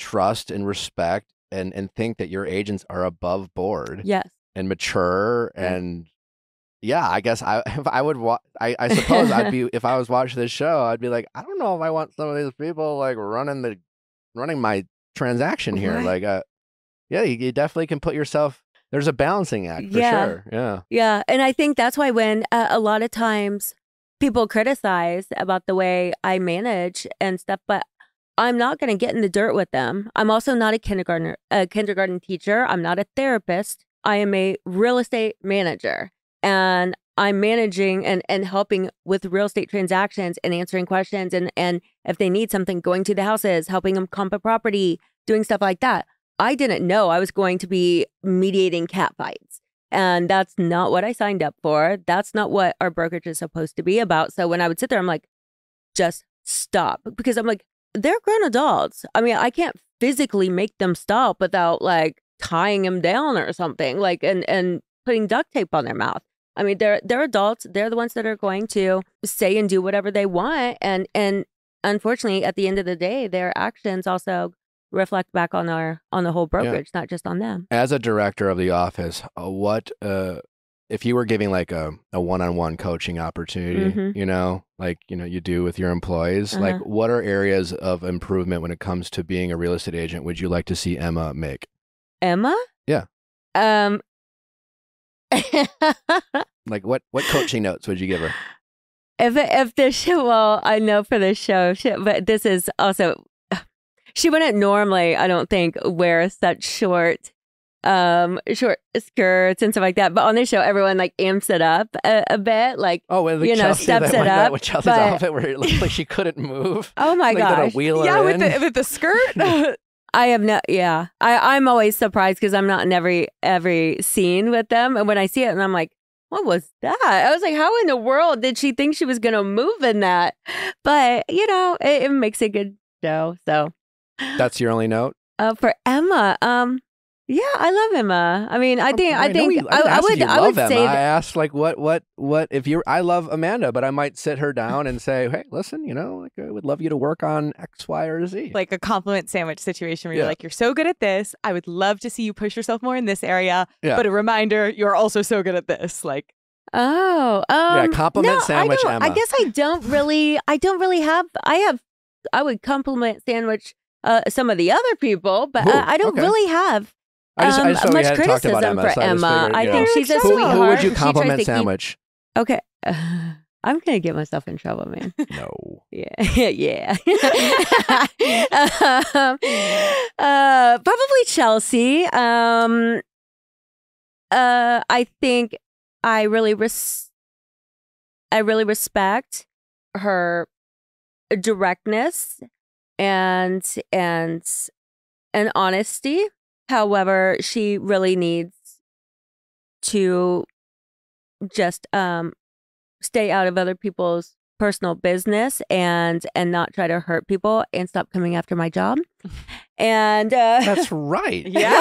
trust and respect and, and think that your agents are above board. Yes. And mature yeah. and. Yeah, I guess I if I would wa- I I suppose I'd be if I was watching this show, I'd be like, I don't know if I want some of these people like running the running my transaction here. Right. Like, uh, yeah, you, you definitely can put yourself. There's a balancing act for yeah. sure. Yeah, yeah, and I think that's why when uh, a lot of times people criticize about the way I manage and stuff, but I'm not going to get in the dirt with them. I'm also not a kindergartner, a kindergarten teacher. I'm not a therapist. I am a real estate manager. And I'm managing and, and helping with real estate transactions and answering questions. And, and if they need something, going to the houses, helping them comp a property, doing stuff like that. I didn't know I was going to be mediating cat fights. And that's not what I signed up for. That's not what our brokerage is supposed to be about. So when I would sit there, I'm like, just stop. Because I'm like, they're grown adults. I mean, I can't physically make them stop without like tying them down or something like and and putting duct tape on their mouth. I mean, they're they're adults. They're the ones that are going to say and do whatever they want. And and unfortunately, at the end of the day, their actions also reflect back on our on the whole brokerage, yeah. not just on them. As a director of The Office, what uh, if you were giving like a, a one-on-one coaching opportunity, mm-hmm. you know, like, you know, you do with your employees, uh-huh. like what are areas of improvement when it comes to being a real estate agent? Would you like to see Emma make? Emma? Yeah. Um. Like what what coaching notes would you give her? If if this show, well, I know for this show, she, but this is also she wouldn't normally, I don't think, wear such short, um, short skirts and stuff like that. But on this show, everyone like amps it up a, a bit, like oh, well, like you know, Chelsea, steps it up. With Chelsea's but... outfit where it looked like she couldn't move. Oh my like gosh! Yeah, with the, with the skirt. I have no, yeah. I, I'm always surprised because I'm not in every every scene with them. And when I see it and I'm like, what was that? I was like, how in the world did she think she was going to move in that? But, you know, it, it makes a good show. So that's your only note? Uh, for Emma, um, Yeah, I love Emma. I mean, I think I, I think you, I, I would. You love I would Emma. Say that. I asked like, what, what, what? If you, I love Amanda, but I might sit her down and say, hey, listen, you know, like I would love you to work on X, Y, or Z. Like a compliment sandwich situation where yeah. you're like, you're so good at this. I would love to see you push yourself more in this area. Yeah. But a reminder, you're also so good at this. Like, oh, um, yeah, compliment no, sandwich. I, Emma. I guess I don't really. I don't really have. I have. I would compliment sandwich uh, some of the other people, but Ooh, I, I don't okay. really have. I just, um, I just thought much we hadn't talked about Emma. For so Emma. I, figured, I think know, she's a sweetheart. Who, who would you compliment sandwich? Keep... Okay. Uh, I'm going to get myself in trouble, man. No. Yeah. yeah. um, uh, probably Chelsea. Um, uh, I think I really, res I really respect her directness and, and, and honesty. However, she really needs to just um, stay out of other people's personal business and and not try to hurt people and stop coming after my job. And uh, that's right. Yeah,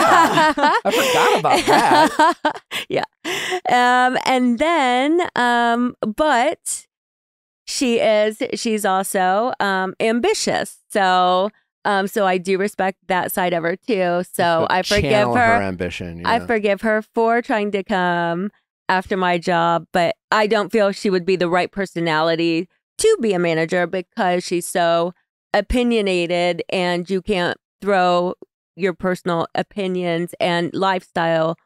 I forgot about that. yeah, um, and then, um, but she is she's also um, ambitious, so. Um, so I do respect that side of her too. So I forgive her, her ambition. Yeah. I forgive her for trying to come after my job, but I don't feel she would be the right personality to be a manager because she's so opinionated, and you can't throw your personal opinions and lifestyle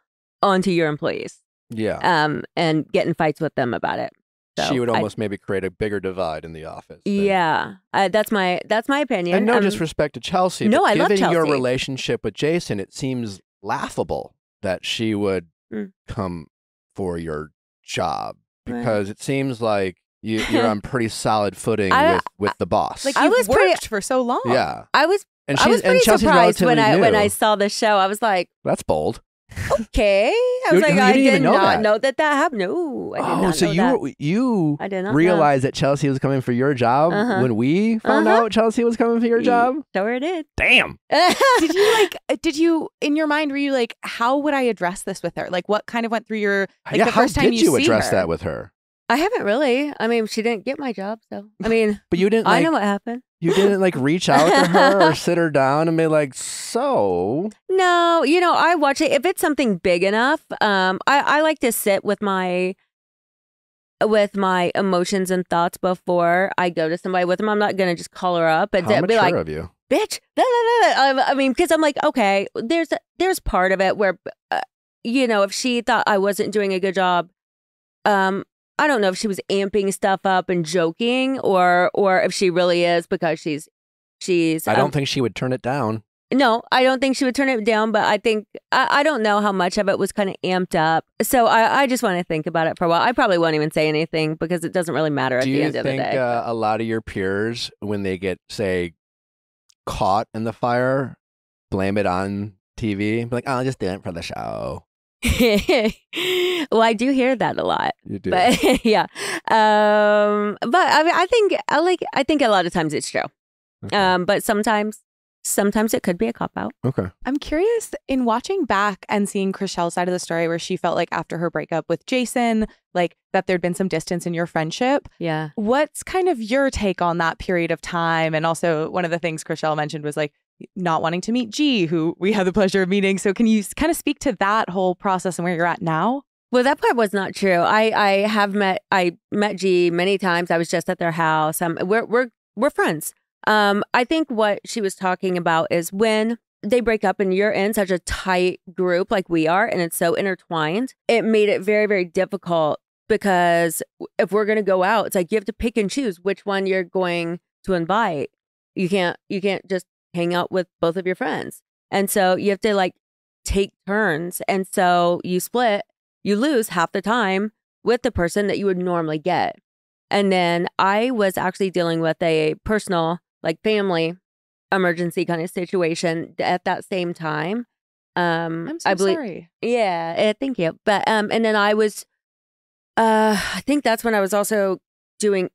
onto your employees. Yeah. Um, and get in fights with them about it. So she would almost I, maybe create a bigger divide in the office. Than, yeah, uh, that's my that's my opinion. And no um, disrespect to Chelsea. No, but I love Chelsea. Given your relationship with Jason, it seems laughable that she would mm. come for your job because right. it seems like you, you're on pretty solid footing I, with with the boss. Like I was worked pretty, for so long. Yeah, I was. And I was pretty and surprised when I new. when I saw the show. I was like, that's bold. Okay, I was you, like, I did know not that. know that that happened. No, I did oh, not so know you that. Were, you I did not realized know. that Chelsea was coming for your job uh-huh. when we found uh-huh. out Chelsea was coming for your job. Sure it did. Damn. Did you like? Did you in your mind were you like, how would I address this with her? Like, what kind of went through your like yeah, the first time you see her? How did you address that with her? I haven't really. I mean, she didn't get my job, so I mean, but you didn't. Like, I know what happened. You didn't like reach out to her or sit her down and be like, so. No, you know, I watch it. If it's something big enough, um, I, I like to sit with my with my emotions and thoughts before I go to somebody with them. I'm not gonna just call her up and How mature be like, of you? Bitch. Da, da, da, da. I, I mean, because I'm like, okay, there's there's part of it where, uh, you know, if she thought I wasn't doing a good job, um. I don't know if she was amping stuff up and joking, or or if she really is because she's she's. I don't um, think she would turn it down. No, I don't think she would turn it down. But I think I, I don't know how much of it was kind of amped up. So I, I just want to think about it for a while. I probably won't even say anything because it doesn't really matter at the end of the day. Do you think uh, a lot of your peers, when they get say caught in the fire, blame it on T V? Like, oh, I'll just do it for the show. Well, I do hear that a lot. You do, but yeah. Um, but I mean, I think I like. I think a lot of times it's true, okay. um, but sometimes, sometimes it could be a cop out. Okay. I'm curious in watching back and seeing Chrishell's side of the story, where she felt like after her breakup with Jason, like that there'd been some distance in your friendship. Yeah. What's kind of your take on that period of time? And also, one of the things Chrishell mentioned was like. Not wanting to meet G, who we had the pleasure of meeting. So can you kind of speak to that whole process and where you're at now? Well, that part was not true. I I have met I met G many times. I was just at their house. Um, we're we're we're friends. Um, I think what she was talking about is when they break up and you're in such a tight group like we are, and it's so intertwined. It made it very very difficult because if we're gonna go out, it's like you have to pick and choose which one you're going to invite. You can't you can't just hang out with both of your friends. And so you have to like take turns. And so you split, you lose half the time with the person that you would normally get. And then I was actually dealing with a personal, like family emergency kind of situation at that same time. Um, I'm so I believe, sorry. Yeah, uh, thank you. But, um, and then I was, uh, I think that's when I was also doing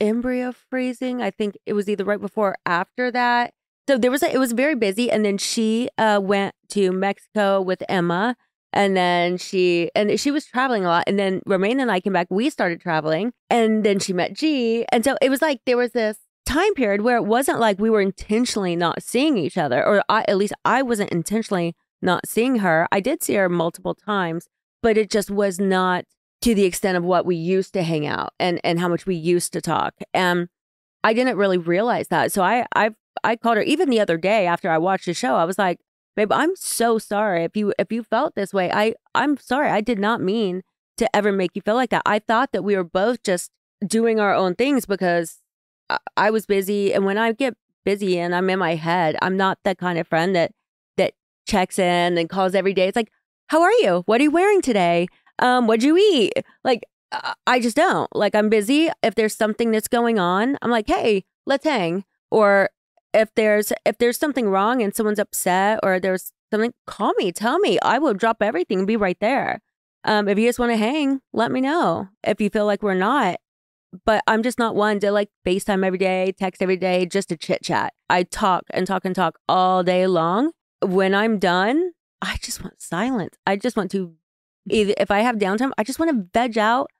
embryo freezing. I think it was either right before or after that. So there was a, it was very busy, and then she uh, went to Mexico with Emma, and then she and she was traveling a lot. And then Romaine and I came back. We started traveling, and then she met G. And so it was like there was this time period where it wasn't like we were intentionally not seeing each other, or I, at least I wasn't intentionally not seeing her. I did see her multiple times, but it just was not to the extent of what we used to hang out and and how much we used to talk. Um, I didn't really realize that. So I I've. I called her even the other day after I watched the show. I was like, babe, I'm so sorry if you if you felt this way. I, I'm sorry. I did not mean to ever make you feel like that. I thought that we were both just doing our own things because I, I was busy. And when I get busy and I'm in my head, I'm not that kind of friend that that checks in and calls every day. It's like, how are you? What are you wearing today? Um, what'd you eat? Like, I just don't. Like, I'm busy. If there's something that's going on, I'm like, hey, let's hang. Or If there's if there's something wrong and someone's upset or there's something, call me, tell me. I will drop everything and be right there. Um, if you just want to hang, let me know if you feel like we're not. But I'm just not one to like FaceTime every day, text every day, just to chit chat. I talk and talk and talk all day long. When I'm done, I just want silence. I just want to, either, if I have downtime, I just want to veg out,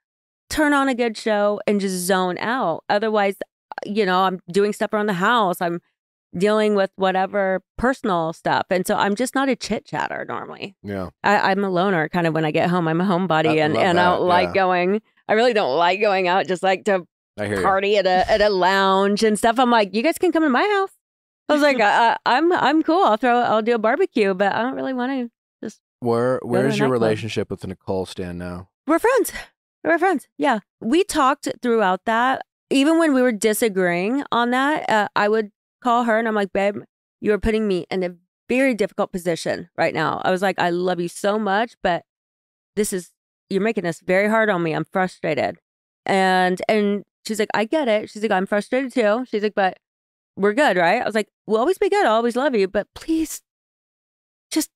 turn on a good show and just zone out. Otherwise, you know, I'm doing stuff around the house. I'm dealing with whatever personal stuff. And so I'm just not a chit chatter normally. Yeah. I, I'm a loner kind of when I get home. I'm a homebody I and, and I don't yeah. like going, I really don't like going out, just like to party you. at a at a lounge and stuff. I'm like, you guys can come to my house. I was like, I, I, I'm I'm cool. I'll throw, I'll do a barbecue, but I don't really want to just. Where Where does your relationship with Nicole stand now? We're friends. We're friends. Yeah. We talked throughout that. Even when we were disagreeing on that, uh, I would call her and I'm like, babe, you are putting me in a very difficult position right now. I was like, I love you so much, but this is, you're making this very hard on me. I'm frustrated. And and she's like, I get it. She's like, I'm frustrated too. She's like, but we're good, right? I was like, we'll always be good. I'll always love you, but please just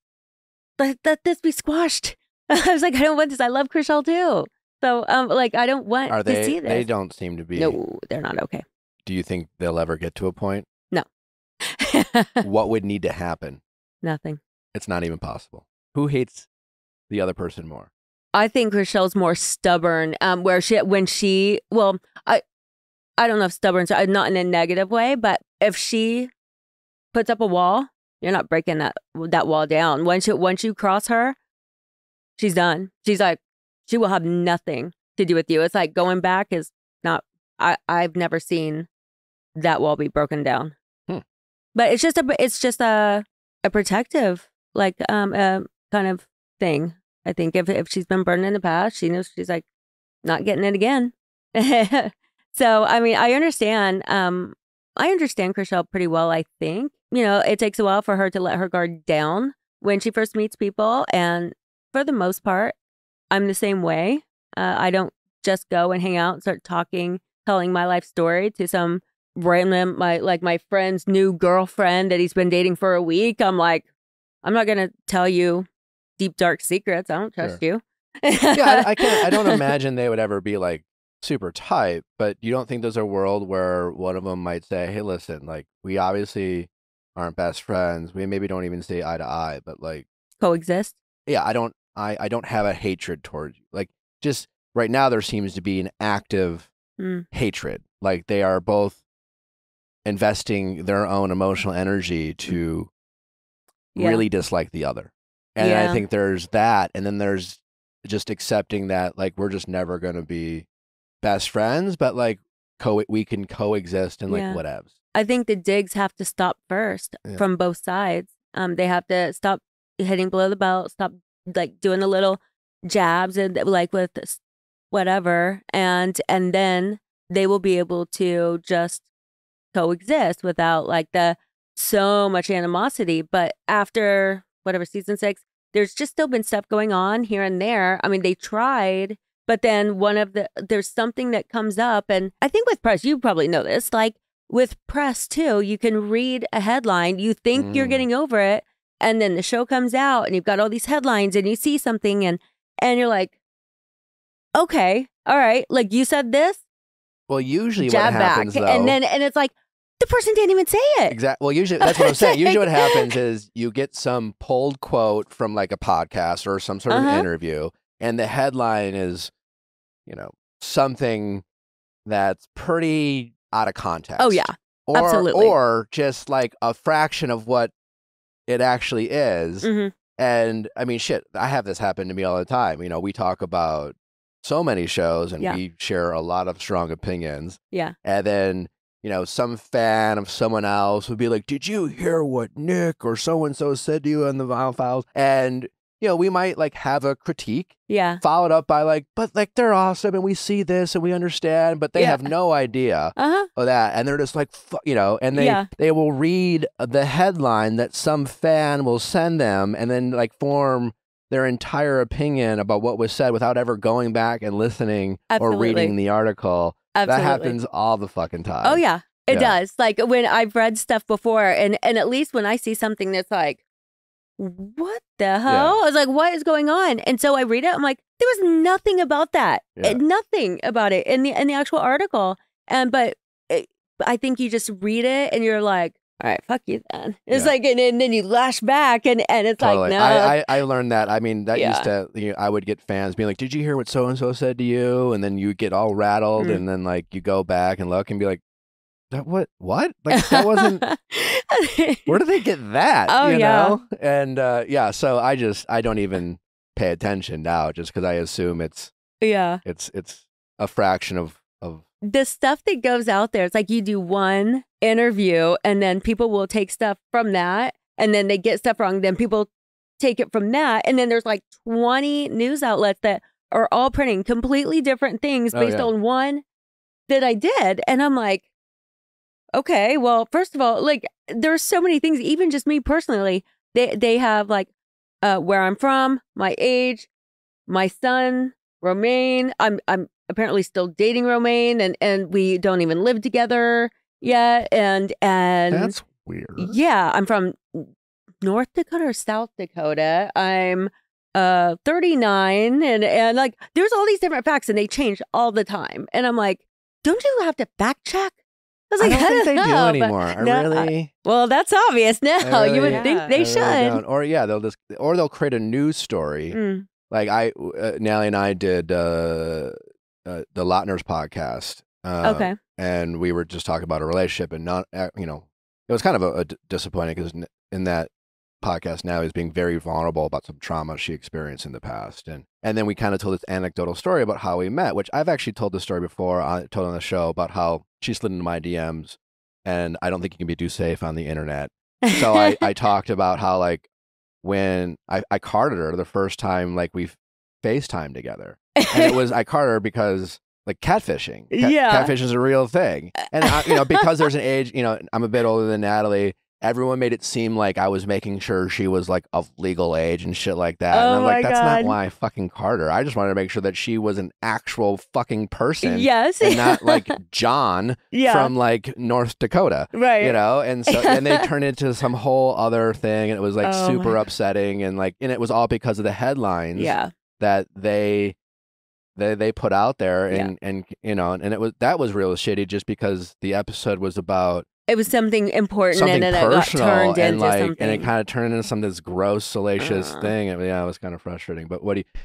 let, let this be squashed. I was like, I don't want this. I love Chrishell too. So um, like, I don't want are they, to see this. They don't seem to be. No, they're not okay. Do you think they'll ever get to a point? What would need to happen? Nothing. It's not even possible. Who hates the other person more? I think Chrishell's more stubborn. Um, where she when she well, I I don't know if stubborn, so not in a negative way, but if she puts up a wall, you're not breaking that that wall down. Once you once you cross her, she's done. She's like, she will have nothing to do with you. It's like going back is not. I I've never seen that wall be broken down. But it's just a it's just a a protective like um a kind of thing. I think if if she's been burned in the past, she knows she's like not getting it again. So I mean, I understand. Um, I understand Chrishell pretty well. I think you know it takes a while for her to let her guard down when she first meets people, and for the most part, I'm the same way. Uh, I don't just go and hang out, and start talking, telling my life story to some. Random, my like my friend's new girlfriend that he's been dating for a week. I'm like, I'm not gonna tell you deep dark secrets. I don't trust sure. you. yeah, I, I can't. I don't imagine they would ever be like super tight. But you don't think there's a world where one of them might say, "Hey, listen, like we obviously aren't best friends. We maybe don't even see eye to eye, but like coexist." Yeah, I don't. I I don't have a hatred towards you. Like just right now, there seems to be an active mm. hatred. Like they are both. Investing their own emotional energy to yeah. really dislike the other. And yeah. I think there's that. And then there's just accepting that, like, we're just never going to be best friends, but like, co we can coexist and like yeah. whatevs. I think the digs have to stop first yeah. from both sides. Um, They have to stop hitting below the belt, stop like doing the little jabs and like with whatever. And, and then they will be able to just coexist without like the so much animosity. But after whatever season six, there's just still been stuff going on here and there. I mean, they tried, but then one of the there's something that comes up, and I think with press, you probably know this. Like with press too, you can read a headline, you think mm. you're getting over it, and then the show comes out, and you've got all these headlines, and you see something, and and you're like, okay, all right, like you said this. Well, usually jab what happens back. Though, and then and it's like. The person didn't even say it. Exactly. Well, usually that's what I'm saying. Usually what happens is you get some pulled quote from like a podcast or some sort of uh-huh. interview, and the headline is, you know, something that's pretty out of context. Oh, yeah. Or, absolutely. Or just like a fraction of what it actually is. Mm-hmm. And I mean, shit, I have this happen to me all the time. You know, we talk about so many shows and yeah. we share a lot of strong opinions. Yeah. And then, you know, some fan of someone else would be like, did you hear what Nick or so-and-so said to you on the Viall Files? And, you know, we might like have a critique. Yeah. Followed up by like, but like, they're awesome and we see this and we understand, but they yeah. have no idea uh-huh. of that. And they're just like, F you know, and they, yeah. they will read the headline that some fan will send them and then like form their entire opinion about what was said without ever going back and listening Absolutely. Or reading the article. Absolutely. That happens all the fucking time. Oh, yeah. It yeah. does. Like when I've read stuff before and, and at least when I see something that's like, what the hell? Yeah. I was like, what is going on? And so I read it. I'm like, there was nothing about that. Yeah. It, nothing about it in the in the actual article. And but it, I think you just read it and you're like, all right, fuck you then. It's yeah. like, and, and then you lash back and, and it's totally. Like, no. I, I, I learned that. I mean, that yeah. used to, you know, I would get fans being like, did you hear what so-and-so said to you? And then you get all rattled mm. and then like you go back and look and be like, that what, what? Like that wasn't, where did they get that? Oh, you yeah. know? And uh, yeah, so I just, I don't even pay attention now just because I assume it's, yeah, it's, it's a fraction of, of. The stuff that goes out there, it's like you do one interview and then people will take stuff from that and then they get stuff wrong, then people take it from that, and then there's like twenty news outlets that are all printing completely different things based oh, yeah. on one that I did. And I'm like, okay, well, first of all, like there's so many things, even just me personally, they they have like uh where I'm from, my age, my son Romaine, I'm I'm apparently still dating Romaine, and and we don't even live together yet, and and that's weird. Yeah, I'm from North Dakota or South Dakota. I'm uh thirty-nine, and and like there's all these different facts, and they change all the time. And I'm like, don't you have to fact check? I was like, I don't I think don't they know, do anymore. I no, really. I, well, that's obvious now. Really, you would yeah, think they should, really or yeah, they'll just or they'll create a news story. Mm. Like I, uh, Nellie and I did uh, uh, the Lotner's podcast. Uh, okay. And we were just talking about a relationship and not, uh, you know, it was kind of a, a disappointing because in that podcast now is being very vulnerable about some trauma she experienced in the past. And and then we kind of told this anecdotal story about how we met, which I've actually told this story before. I told on the show about how she slid into my D Ms and I don't think you can be too safe on the internet. So I, I talked about how like, when I, I carded her the first time, like we FaceTimed together. And it was, I carded her because like catfishing, cat, yeah. catfishing is a real thing. And I, you know, because there's an age, you know, I'm a bit older than Natalie. Everyone made it seem like I was making sure she was like of legal age and shit like that. Oh and I'm like, that's God. Not why I fucking carded her. I just wanted to make sure that she was an actual fucking person. Yes. And not like John yeah. from like North Dakota. Right. You know, and so and they turned into some whole other thing. And it was like oh super upsetting. And like, and it was all because of the headlines yeah. that they they they put out there. And, yeah. and you know, and it was that was real shitty just because the episode was about. It was something important something and then it got turned and into like, something. And it kind of turned into some this gross, salacious uh. thing. I mean, yeah, it was kind of frustrating. But what do you,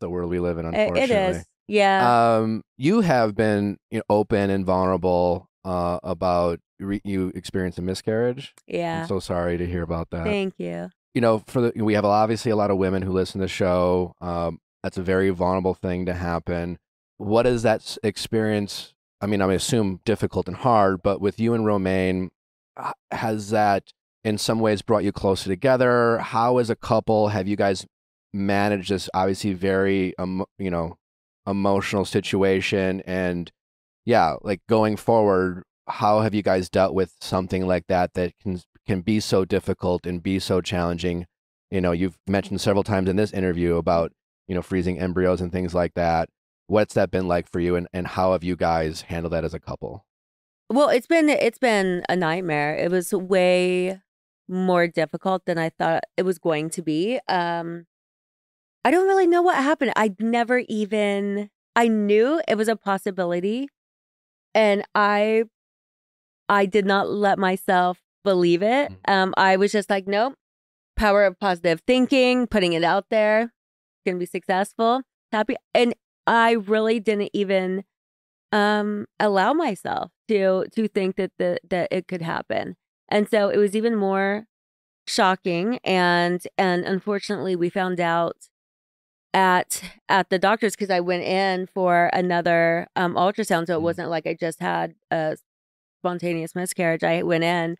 the world we live in, unfortunately. It, it is, yeah. Um, you have been you know, open and vulnerable uh, about re you experienced a miscarriage. Yeah. I'm so sorry to hear about that. Thank you. You know, for the, we have obviously a lot of women who listen to the show. Um, that's a very vulnerable thing to happen. What is that experience? I mean, I assume difficult and hard, but with you and Romaine, has that in some ways brought you closer together? How, as a couple, have you guys managed this obviously very, um, you know, emotional situation? And yeah, like going forward, how have you guys dealt with something like that that can can be so difficult and be so challenging? You know, you've mentioned several times in this interview about, you know, freezing embryos and things like that. What's that been like for you, and, and how have you guys handled that as a couple? Well, it's been it's been a nightmare. It was way more difficult than I thought it was going to be. Um, I don't really know what happened. I never even I knew it was a possibility, and I I did not let myself believe it. Um, I was just like, nope, power of positive thinking, putting it out there, going to be successful, happy. And I really didn't even um, allow myself to to think that the, that it could happen. And so it was even more shocking. And and unfortunately, we found out at at the doctor's, because I went in for another um, ultrasound. So it wasn't like I just had a spontaneous miscarriage. I went in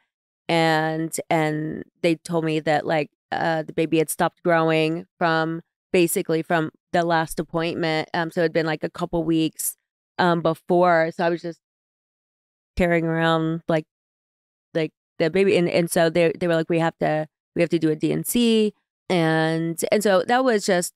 and and they told me that like uh, the baby had stopped growing from basically from the last appointment. Um, so it had been like a couple weeks um, before. So I was just carrying around like like the baby. And, and so they they were like, we have to we have to do a D and C. And and so that was just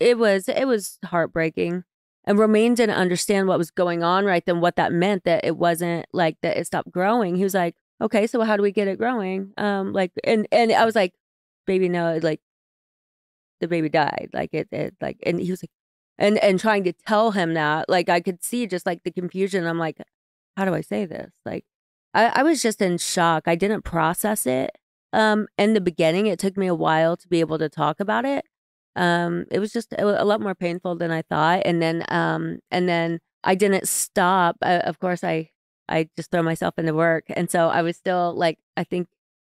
it was it was heartbreaking. And Romaine didn't understand what was going on right then, what that meant, that it wasn't like that it stopped growing. He was like, okay, so how do we get it growing? Um, like, and, and I was like, baby, no, like the baby died. Like it, it like, and he was like, and, and trying to tell him that, like, I could see just like the confusion. I'm like, how do I say this? Like, I, I was just in shock. I didn't process it. Um, in the beginning, it took me a while to be able to talk about it. Um, it was just a lot more painful than I thought. And then, um, and then I didn't stop. I, of course, I, I just throw myself into work. And so I was still like, I think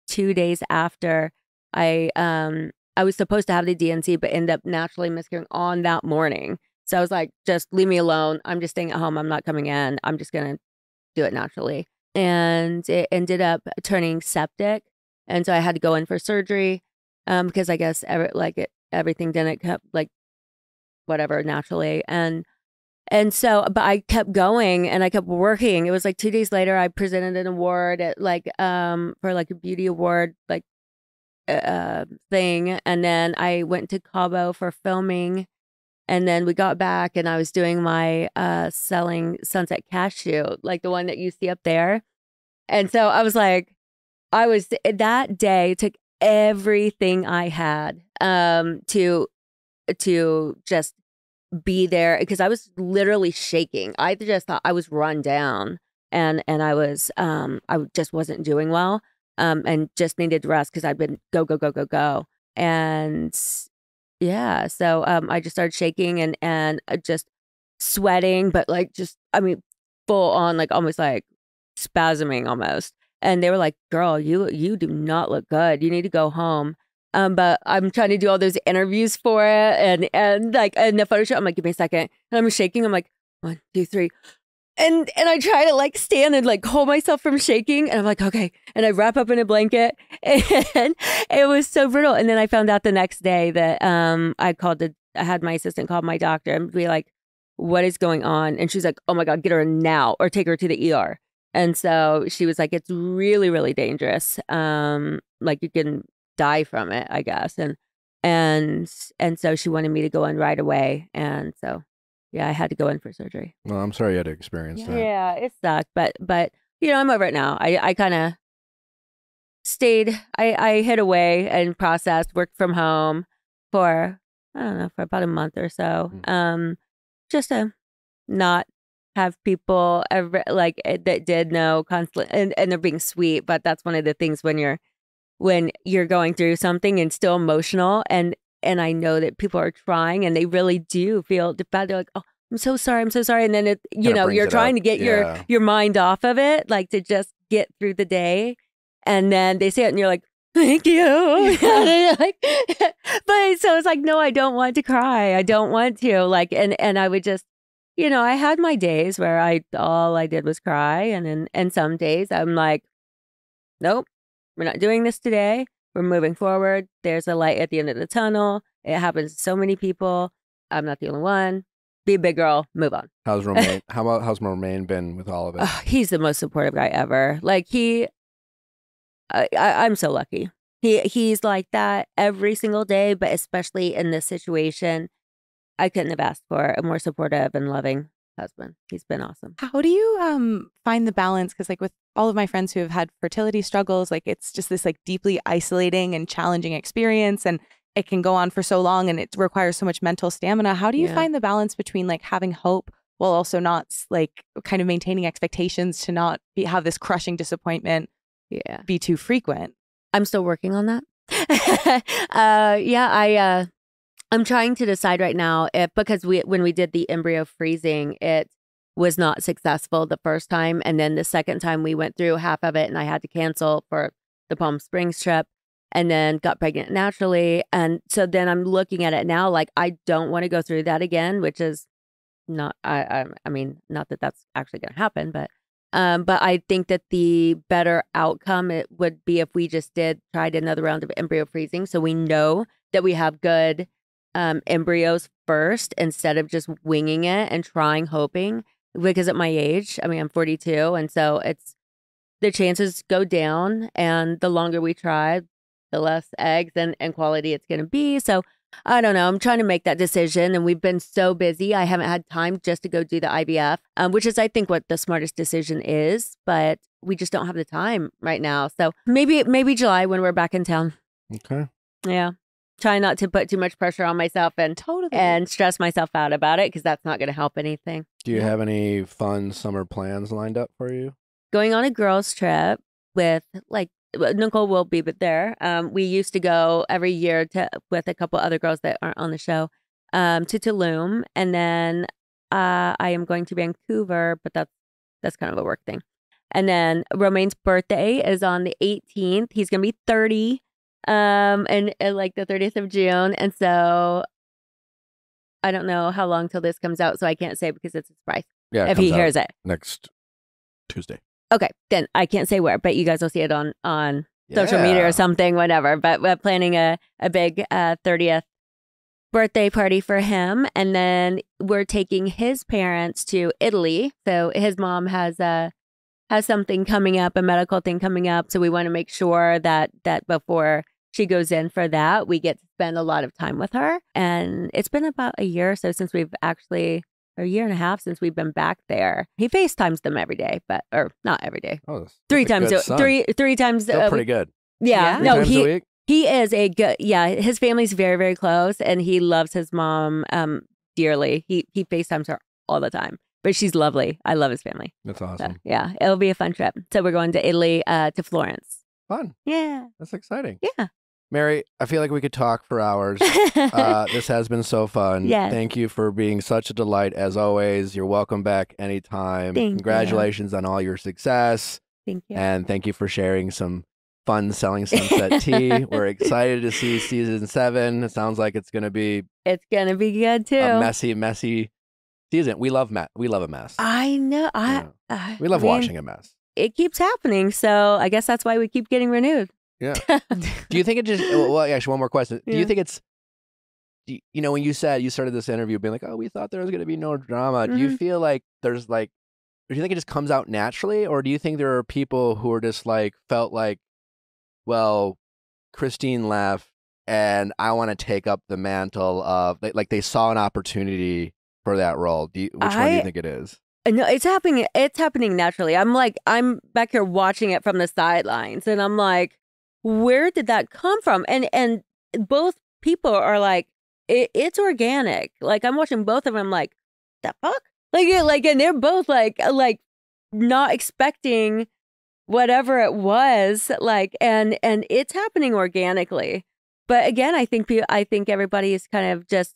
two days after I, um, I was supposed to have the D and C, but ended up naturally miscarrying on that morning. So I was like, just leave me alone. I'm just staying at home. I'm not coming in. I'm just going to do it naturally. And it ended up turning septic. And so I had to go in for surgery. Um, because I guess ever like it, everything didn't kept like whatever naturally. And, and so, but I kept going and I kept working. It was like two days later, I presented an award at like, um, for like a beauty award, like, uh, thing. And then I went to Cabo for filming, and then we got back and I was doing my, uh, Selling Sunset cash shoot, like the one that you see up there. And so I was like, I was, that day took everything I had um to to just be there, because I was literally shaking. I just thought I was run down, and and I was um I just wasn't doing well, um and just needed rest because I'd been go go go go go. And yeah, so um I just started shaking and and just sweating, but like just I mean full on, like almost like spasming almost. And they were like, girl, you you do not look good. You need to go home. Um, but I'm trying to do all those interviews for it. And, and like, and the photo shoot, I'm like, give me a second. And I'm shaking. I'm like, one, two, three. And, and I try to like stand and like hold myself from shaking. And I'm like, okay. And I wrap up in a blanket. And it was so brutal. And then I found out the next day that um, I called the, I had my assistant call my doctor and be like, what is going on? And she's like, oh my God, get her now or take her to the E R. And so she was like, it's really, really dangerous. Um, like you can die from it, I guess. And, and, and so she wanted me to go in right away. And so, yeah, I had to go in for surgery. Well, I'm sorry you had to experience yeah. that. Yeah, it sucked. But, but, you know, I'm over it now. I, I kind of stayed, I, I hid away and processed, worked from home for, I don't know, for about a month or so. Mm-hmm. Um, just to not have people ever like that did know constantly, and, and they're being sweet, but that's one of the things when you're when you're going through something and still emotional, and and I know that people are trying and they really do feel bad. They're like, oh, I'm so sorry, I'm so sorry, and then it you know you're trying to get yeah. your your mind off of it, like to just get through the day, and then they say it and you're like, thank you. Like, but so it's like, no, I don't want to cry, I don't want to like, and and I would just. You know, I had my days where I all I did was cry, and then and some days I'm like, nope, we're not doing this today. We're moving forward. There's a light at the end of the tunnel. It happens to so many people. I'm not the only one. Be a big girl. Move on. How's Romaine? How about how's Romaine been with all of it? Oh, he's the most supportive guy ever. Like he, I, I, I'm so lucky. He he's like that every single day, but especially in this situation. I couldn't have asked for a more supportive and loving husband. He's been awesome. How do you um, find the balance? Because like with all of my friends who have had fertility struggles, like it's just this like deeply isolating and challenging experience, and it can go on for so long and it requires so much mental stamina. How do you yeah. find the balance between like having hope while also not like kind of maintaining expectations to not be, have this crushing disappointment yeah. be too frequent. I'm still working on that. uh, yeah, I, uh, I'm trying to decide right now if, because we, when we did the embryo freezing, it was not successful the first time. And then the second time we went through half of it and I had to cancel for the Palm Springs trip and then got pregnant naturally. And so then I'm looking at it now, like, I don't want to go through that again, which is not, I, I, I mean, not that that's actually going to happen, but, um, but I think that the better outcome it would be if we just did tried another round of embryo freezing. So we know that we have good um, embryos first instead of just winging it and trying, hoping. Because at my age, I mean, I'm forty-two, and so it's the chances go down, and the longer we try, the less eggs and, and quality it's going to be. So I don't know. I'm trying to make that decision, and we've been so busy. I haven't had time just to go do the I V F, um, which is, I think, what the smartest decision is, but we just don't have the time right now. So maybe, maybe July when we're back in town. Okay. Yeah. Try not to put too much pressure on myself and totally and stress myself out about it because that's not going to help anything. Do you have any fun summer plans lined up for you? Going on a girls' trip with like Nicole will be, but there um, we used to go every year to with a couple other girls that aren't on the show um, to Tulum, and then uh, I am going to Vancouver, but that's that's kind of a work thing. And then Romaine's birthday is on the eighteenth. He's going to be thirty. Um, and, and like the thirtieth of June. And so I don't know how long till this comes out. So I can't say because it's a surprise. Yeah, if he hears it. Next Tuesday. Okay. Then I can't say where, but you guys will see it on, on yeah. social media or something, whatever. But we're planning a, a big uh, thirtieth birthday party for him. And then we're taking his parents to Italy. So his mom has a, has something coming up, a medical thing coming up. So we want to make sure that, that before she goes in for that, we get to spend a lot of time with her. And it's been about a year or so since we've actually, or a year and a half since we've been back there. He FaceTimes them every day, but, or not every day. Oh, that's three times, a, three, three times. Still uh, pretty good. Yeah. yeah. No, he, a week? He is a good, yeah, his family's very, very close and he loves his mom um, dearly. He, he FaceTimes her all the time. But she's lovely. I love his family. That's awesome. So, yeah, it'll be a fun trip. So we're going to Italy, uh, to Florence. Fun. Yeah. That's exciting. Yeah. Mary, I feel like we could talk for hours. uh, this has been so fun. Yes. Thank you for being such a delight as always. You're welcome back anytime. Thank Congratulations you. on all your success. Thank you. And thank you for sharing some fun Selling Sunset tea. We're excited to see season seven. It sounds like it's going to be. It's going to be good too. A messy, messy. Season. We love ma we love a mess. I know. I yeah. we love I mean, watching a mess. It keeps happening, so I guess that's why we keep getting renewed. Yeah. Do you think it just? Well, actually, one more question. Do yeah. you think it's? Do you, you know, when you said you started this interview, being like, "Oh, we thought there was going to be no drama." Mm-hmm. Do you feel like there's like? Do you think it just comes out naturally, or do you think there are people who are just like felt like, well, Christine left, and I want to take up the mantle of like, like they saw an opportunity. For that role, do you, which I, one do you think it is? No, it's happening. It's happening naturally. I'm like, I'm back here watching it from the sidelines, and I'm like, where did that come from? And and both people are like, it, it's organic. Like I'm watching both of them. Like, the fuck? Like, like, and they're both like, like, not expecting whatever it was. Like, and and it's happening organically. But again, I think I think everybody is kind of just.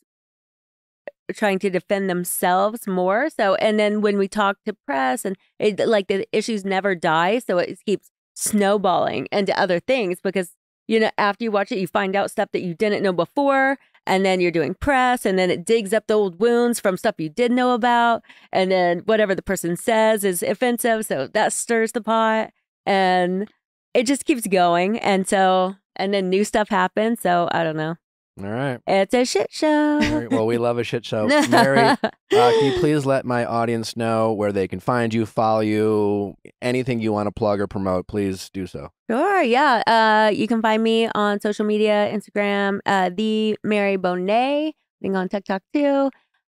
Trying to defend themselves more. So, and then when we talk to press and it, like the issues never die. So it keeps snowballing into other things because, you know, after you watch it, you find out stuff that you didn't know before. And then you're doing press and then it digs up the old wounds from stuff you did know about. And then whatever the person says is offensive. So that stirs the pot and it just keeps going. And so, and then new stuff happens. So I don't know. All right. It's a shit show. Mary, well, we love a shit show. Mary, uh, can you please let my audience know where they can find you, follow you, anything you want to plug or promote, please do so. Sure, yeah. Uh, you can find me on social media, Instagram, uh, the Mary Bonnet, I think on TikTok too.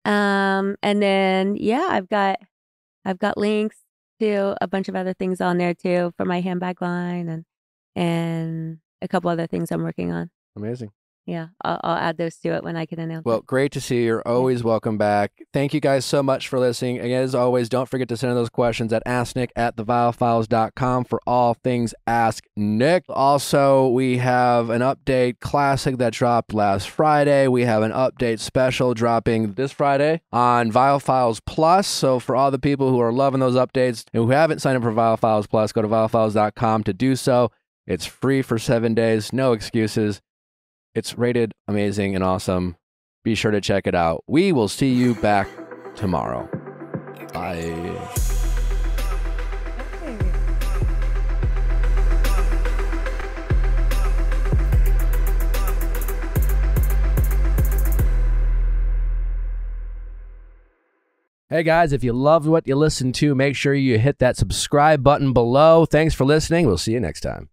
Um, and then, yeah, I've got, I've got links to a bunch of other things on there too for my handbag line and, and a couple other things I'm working on. Amazing. yeah, I'll, I'll add those to it when I can announce. Well, great to see you. You're always welcome back. Thank you guys so much for listening. And as always, don't forget to send in those questions at ask nick at the viall files dot com for all things Ask Nick. Also, we have an update classic that dropped last Friday. We have an update special dropping this Friday on Viall Files Plus. So for all the people who are loving those updates and who haven't signed up for Viall Files Plus, go to viall files dot com to do so. It's free for seven days. No excuses. It's rated amazing and awesome. Be sure to check it out. We will see you back tomorrow. Bye. Hey guys, if you loved what you listened to, make sure you hit that subscribe button below. Thanks for listening. We'll see you next time.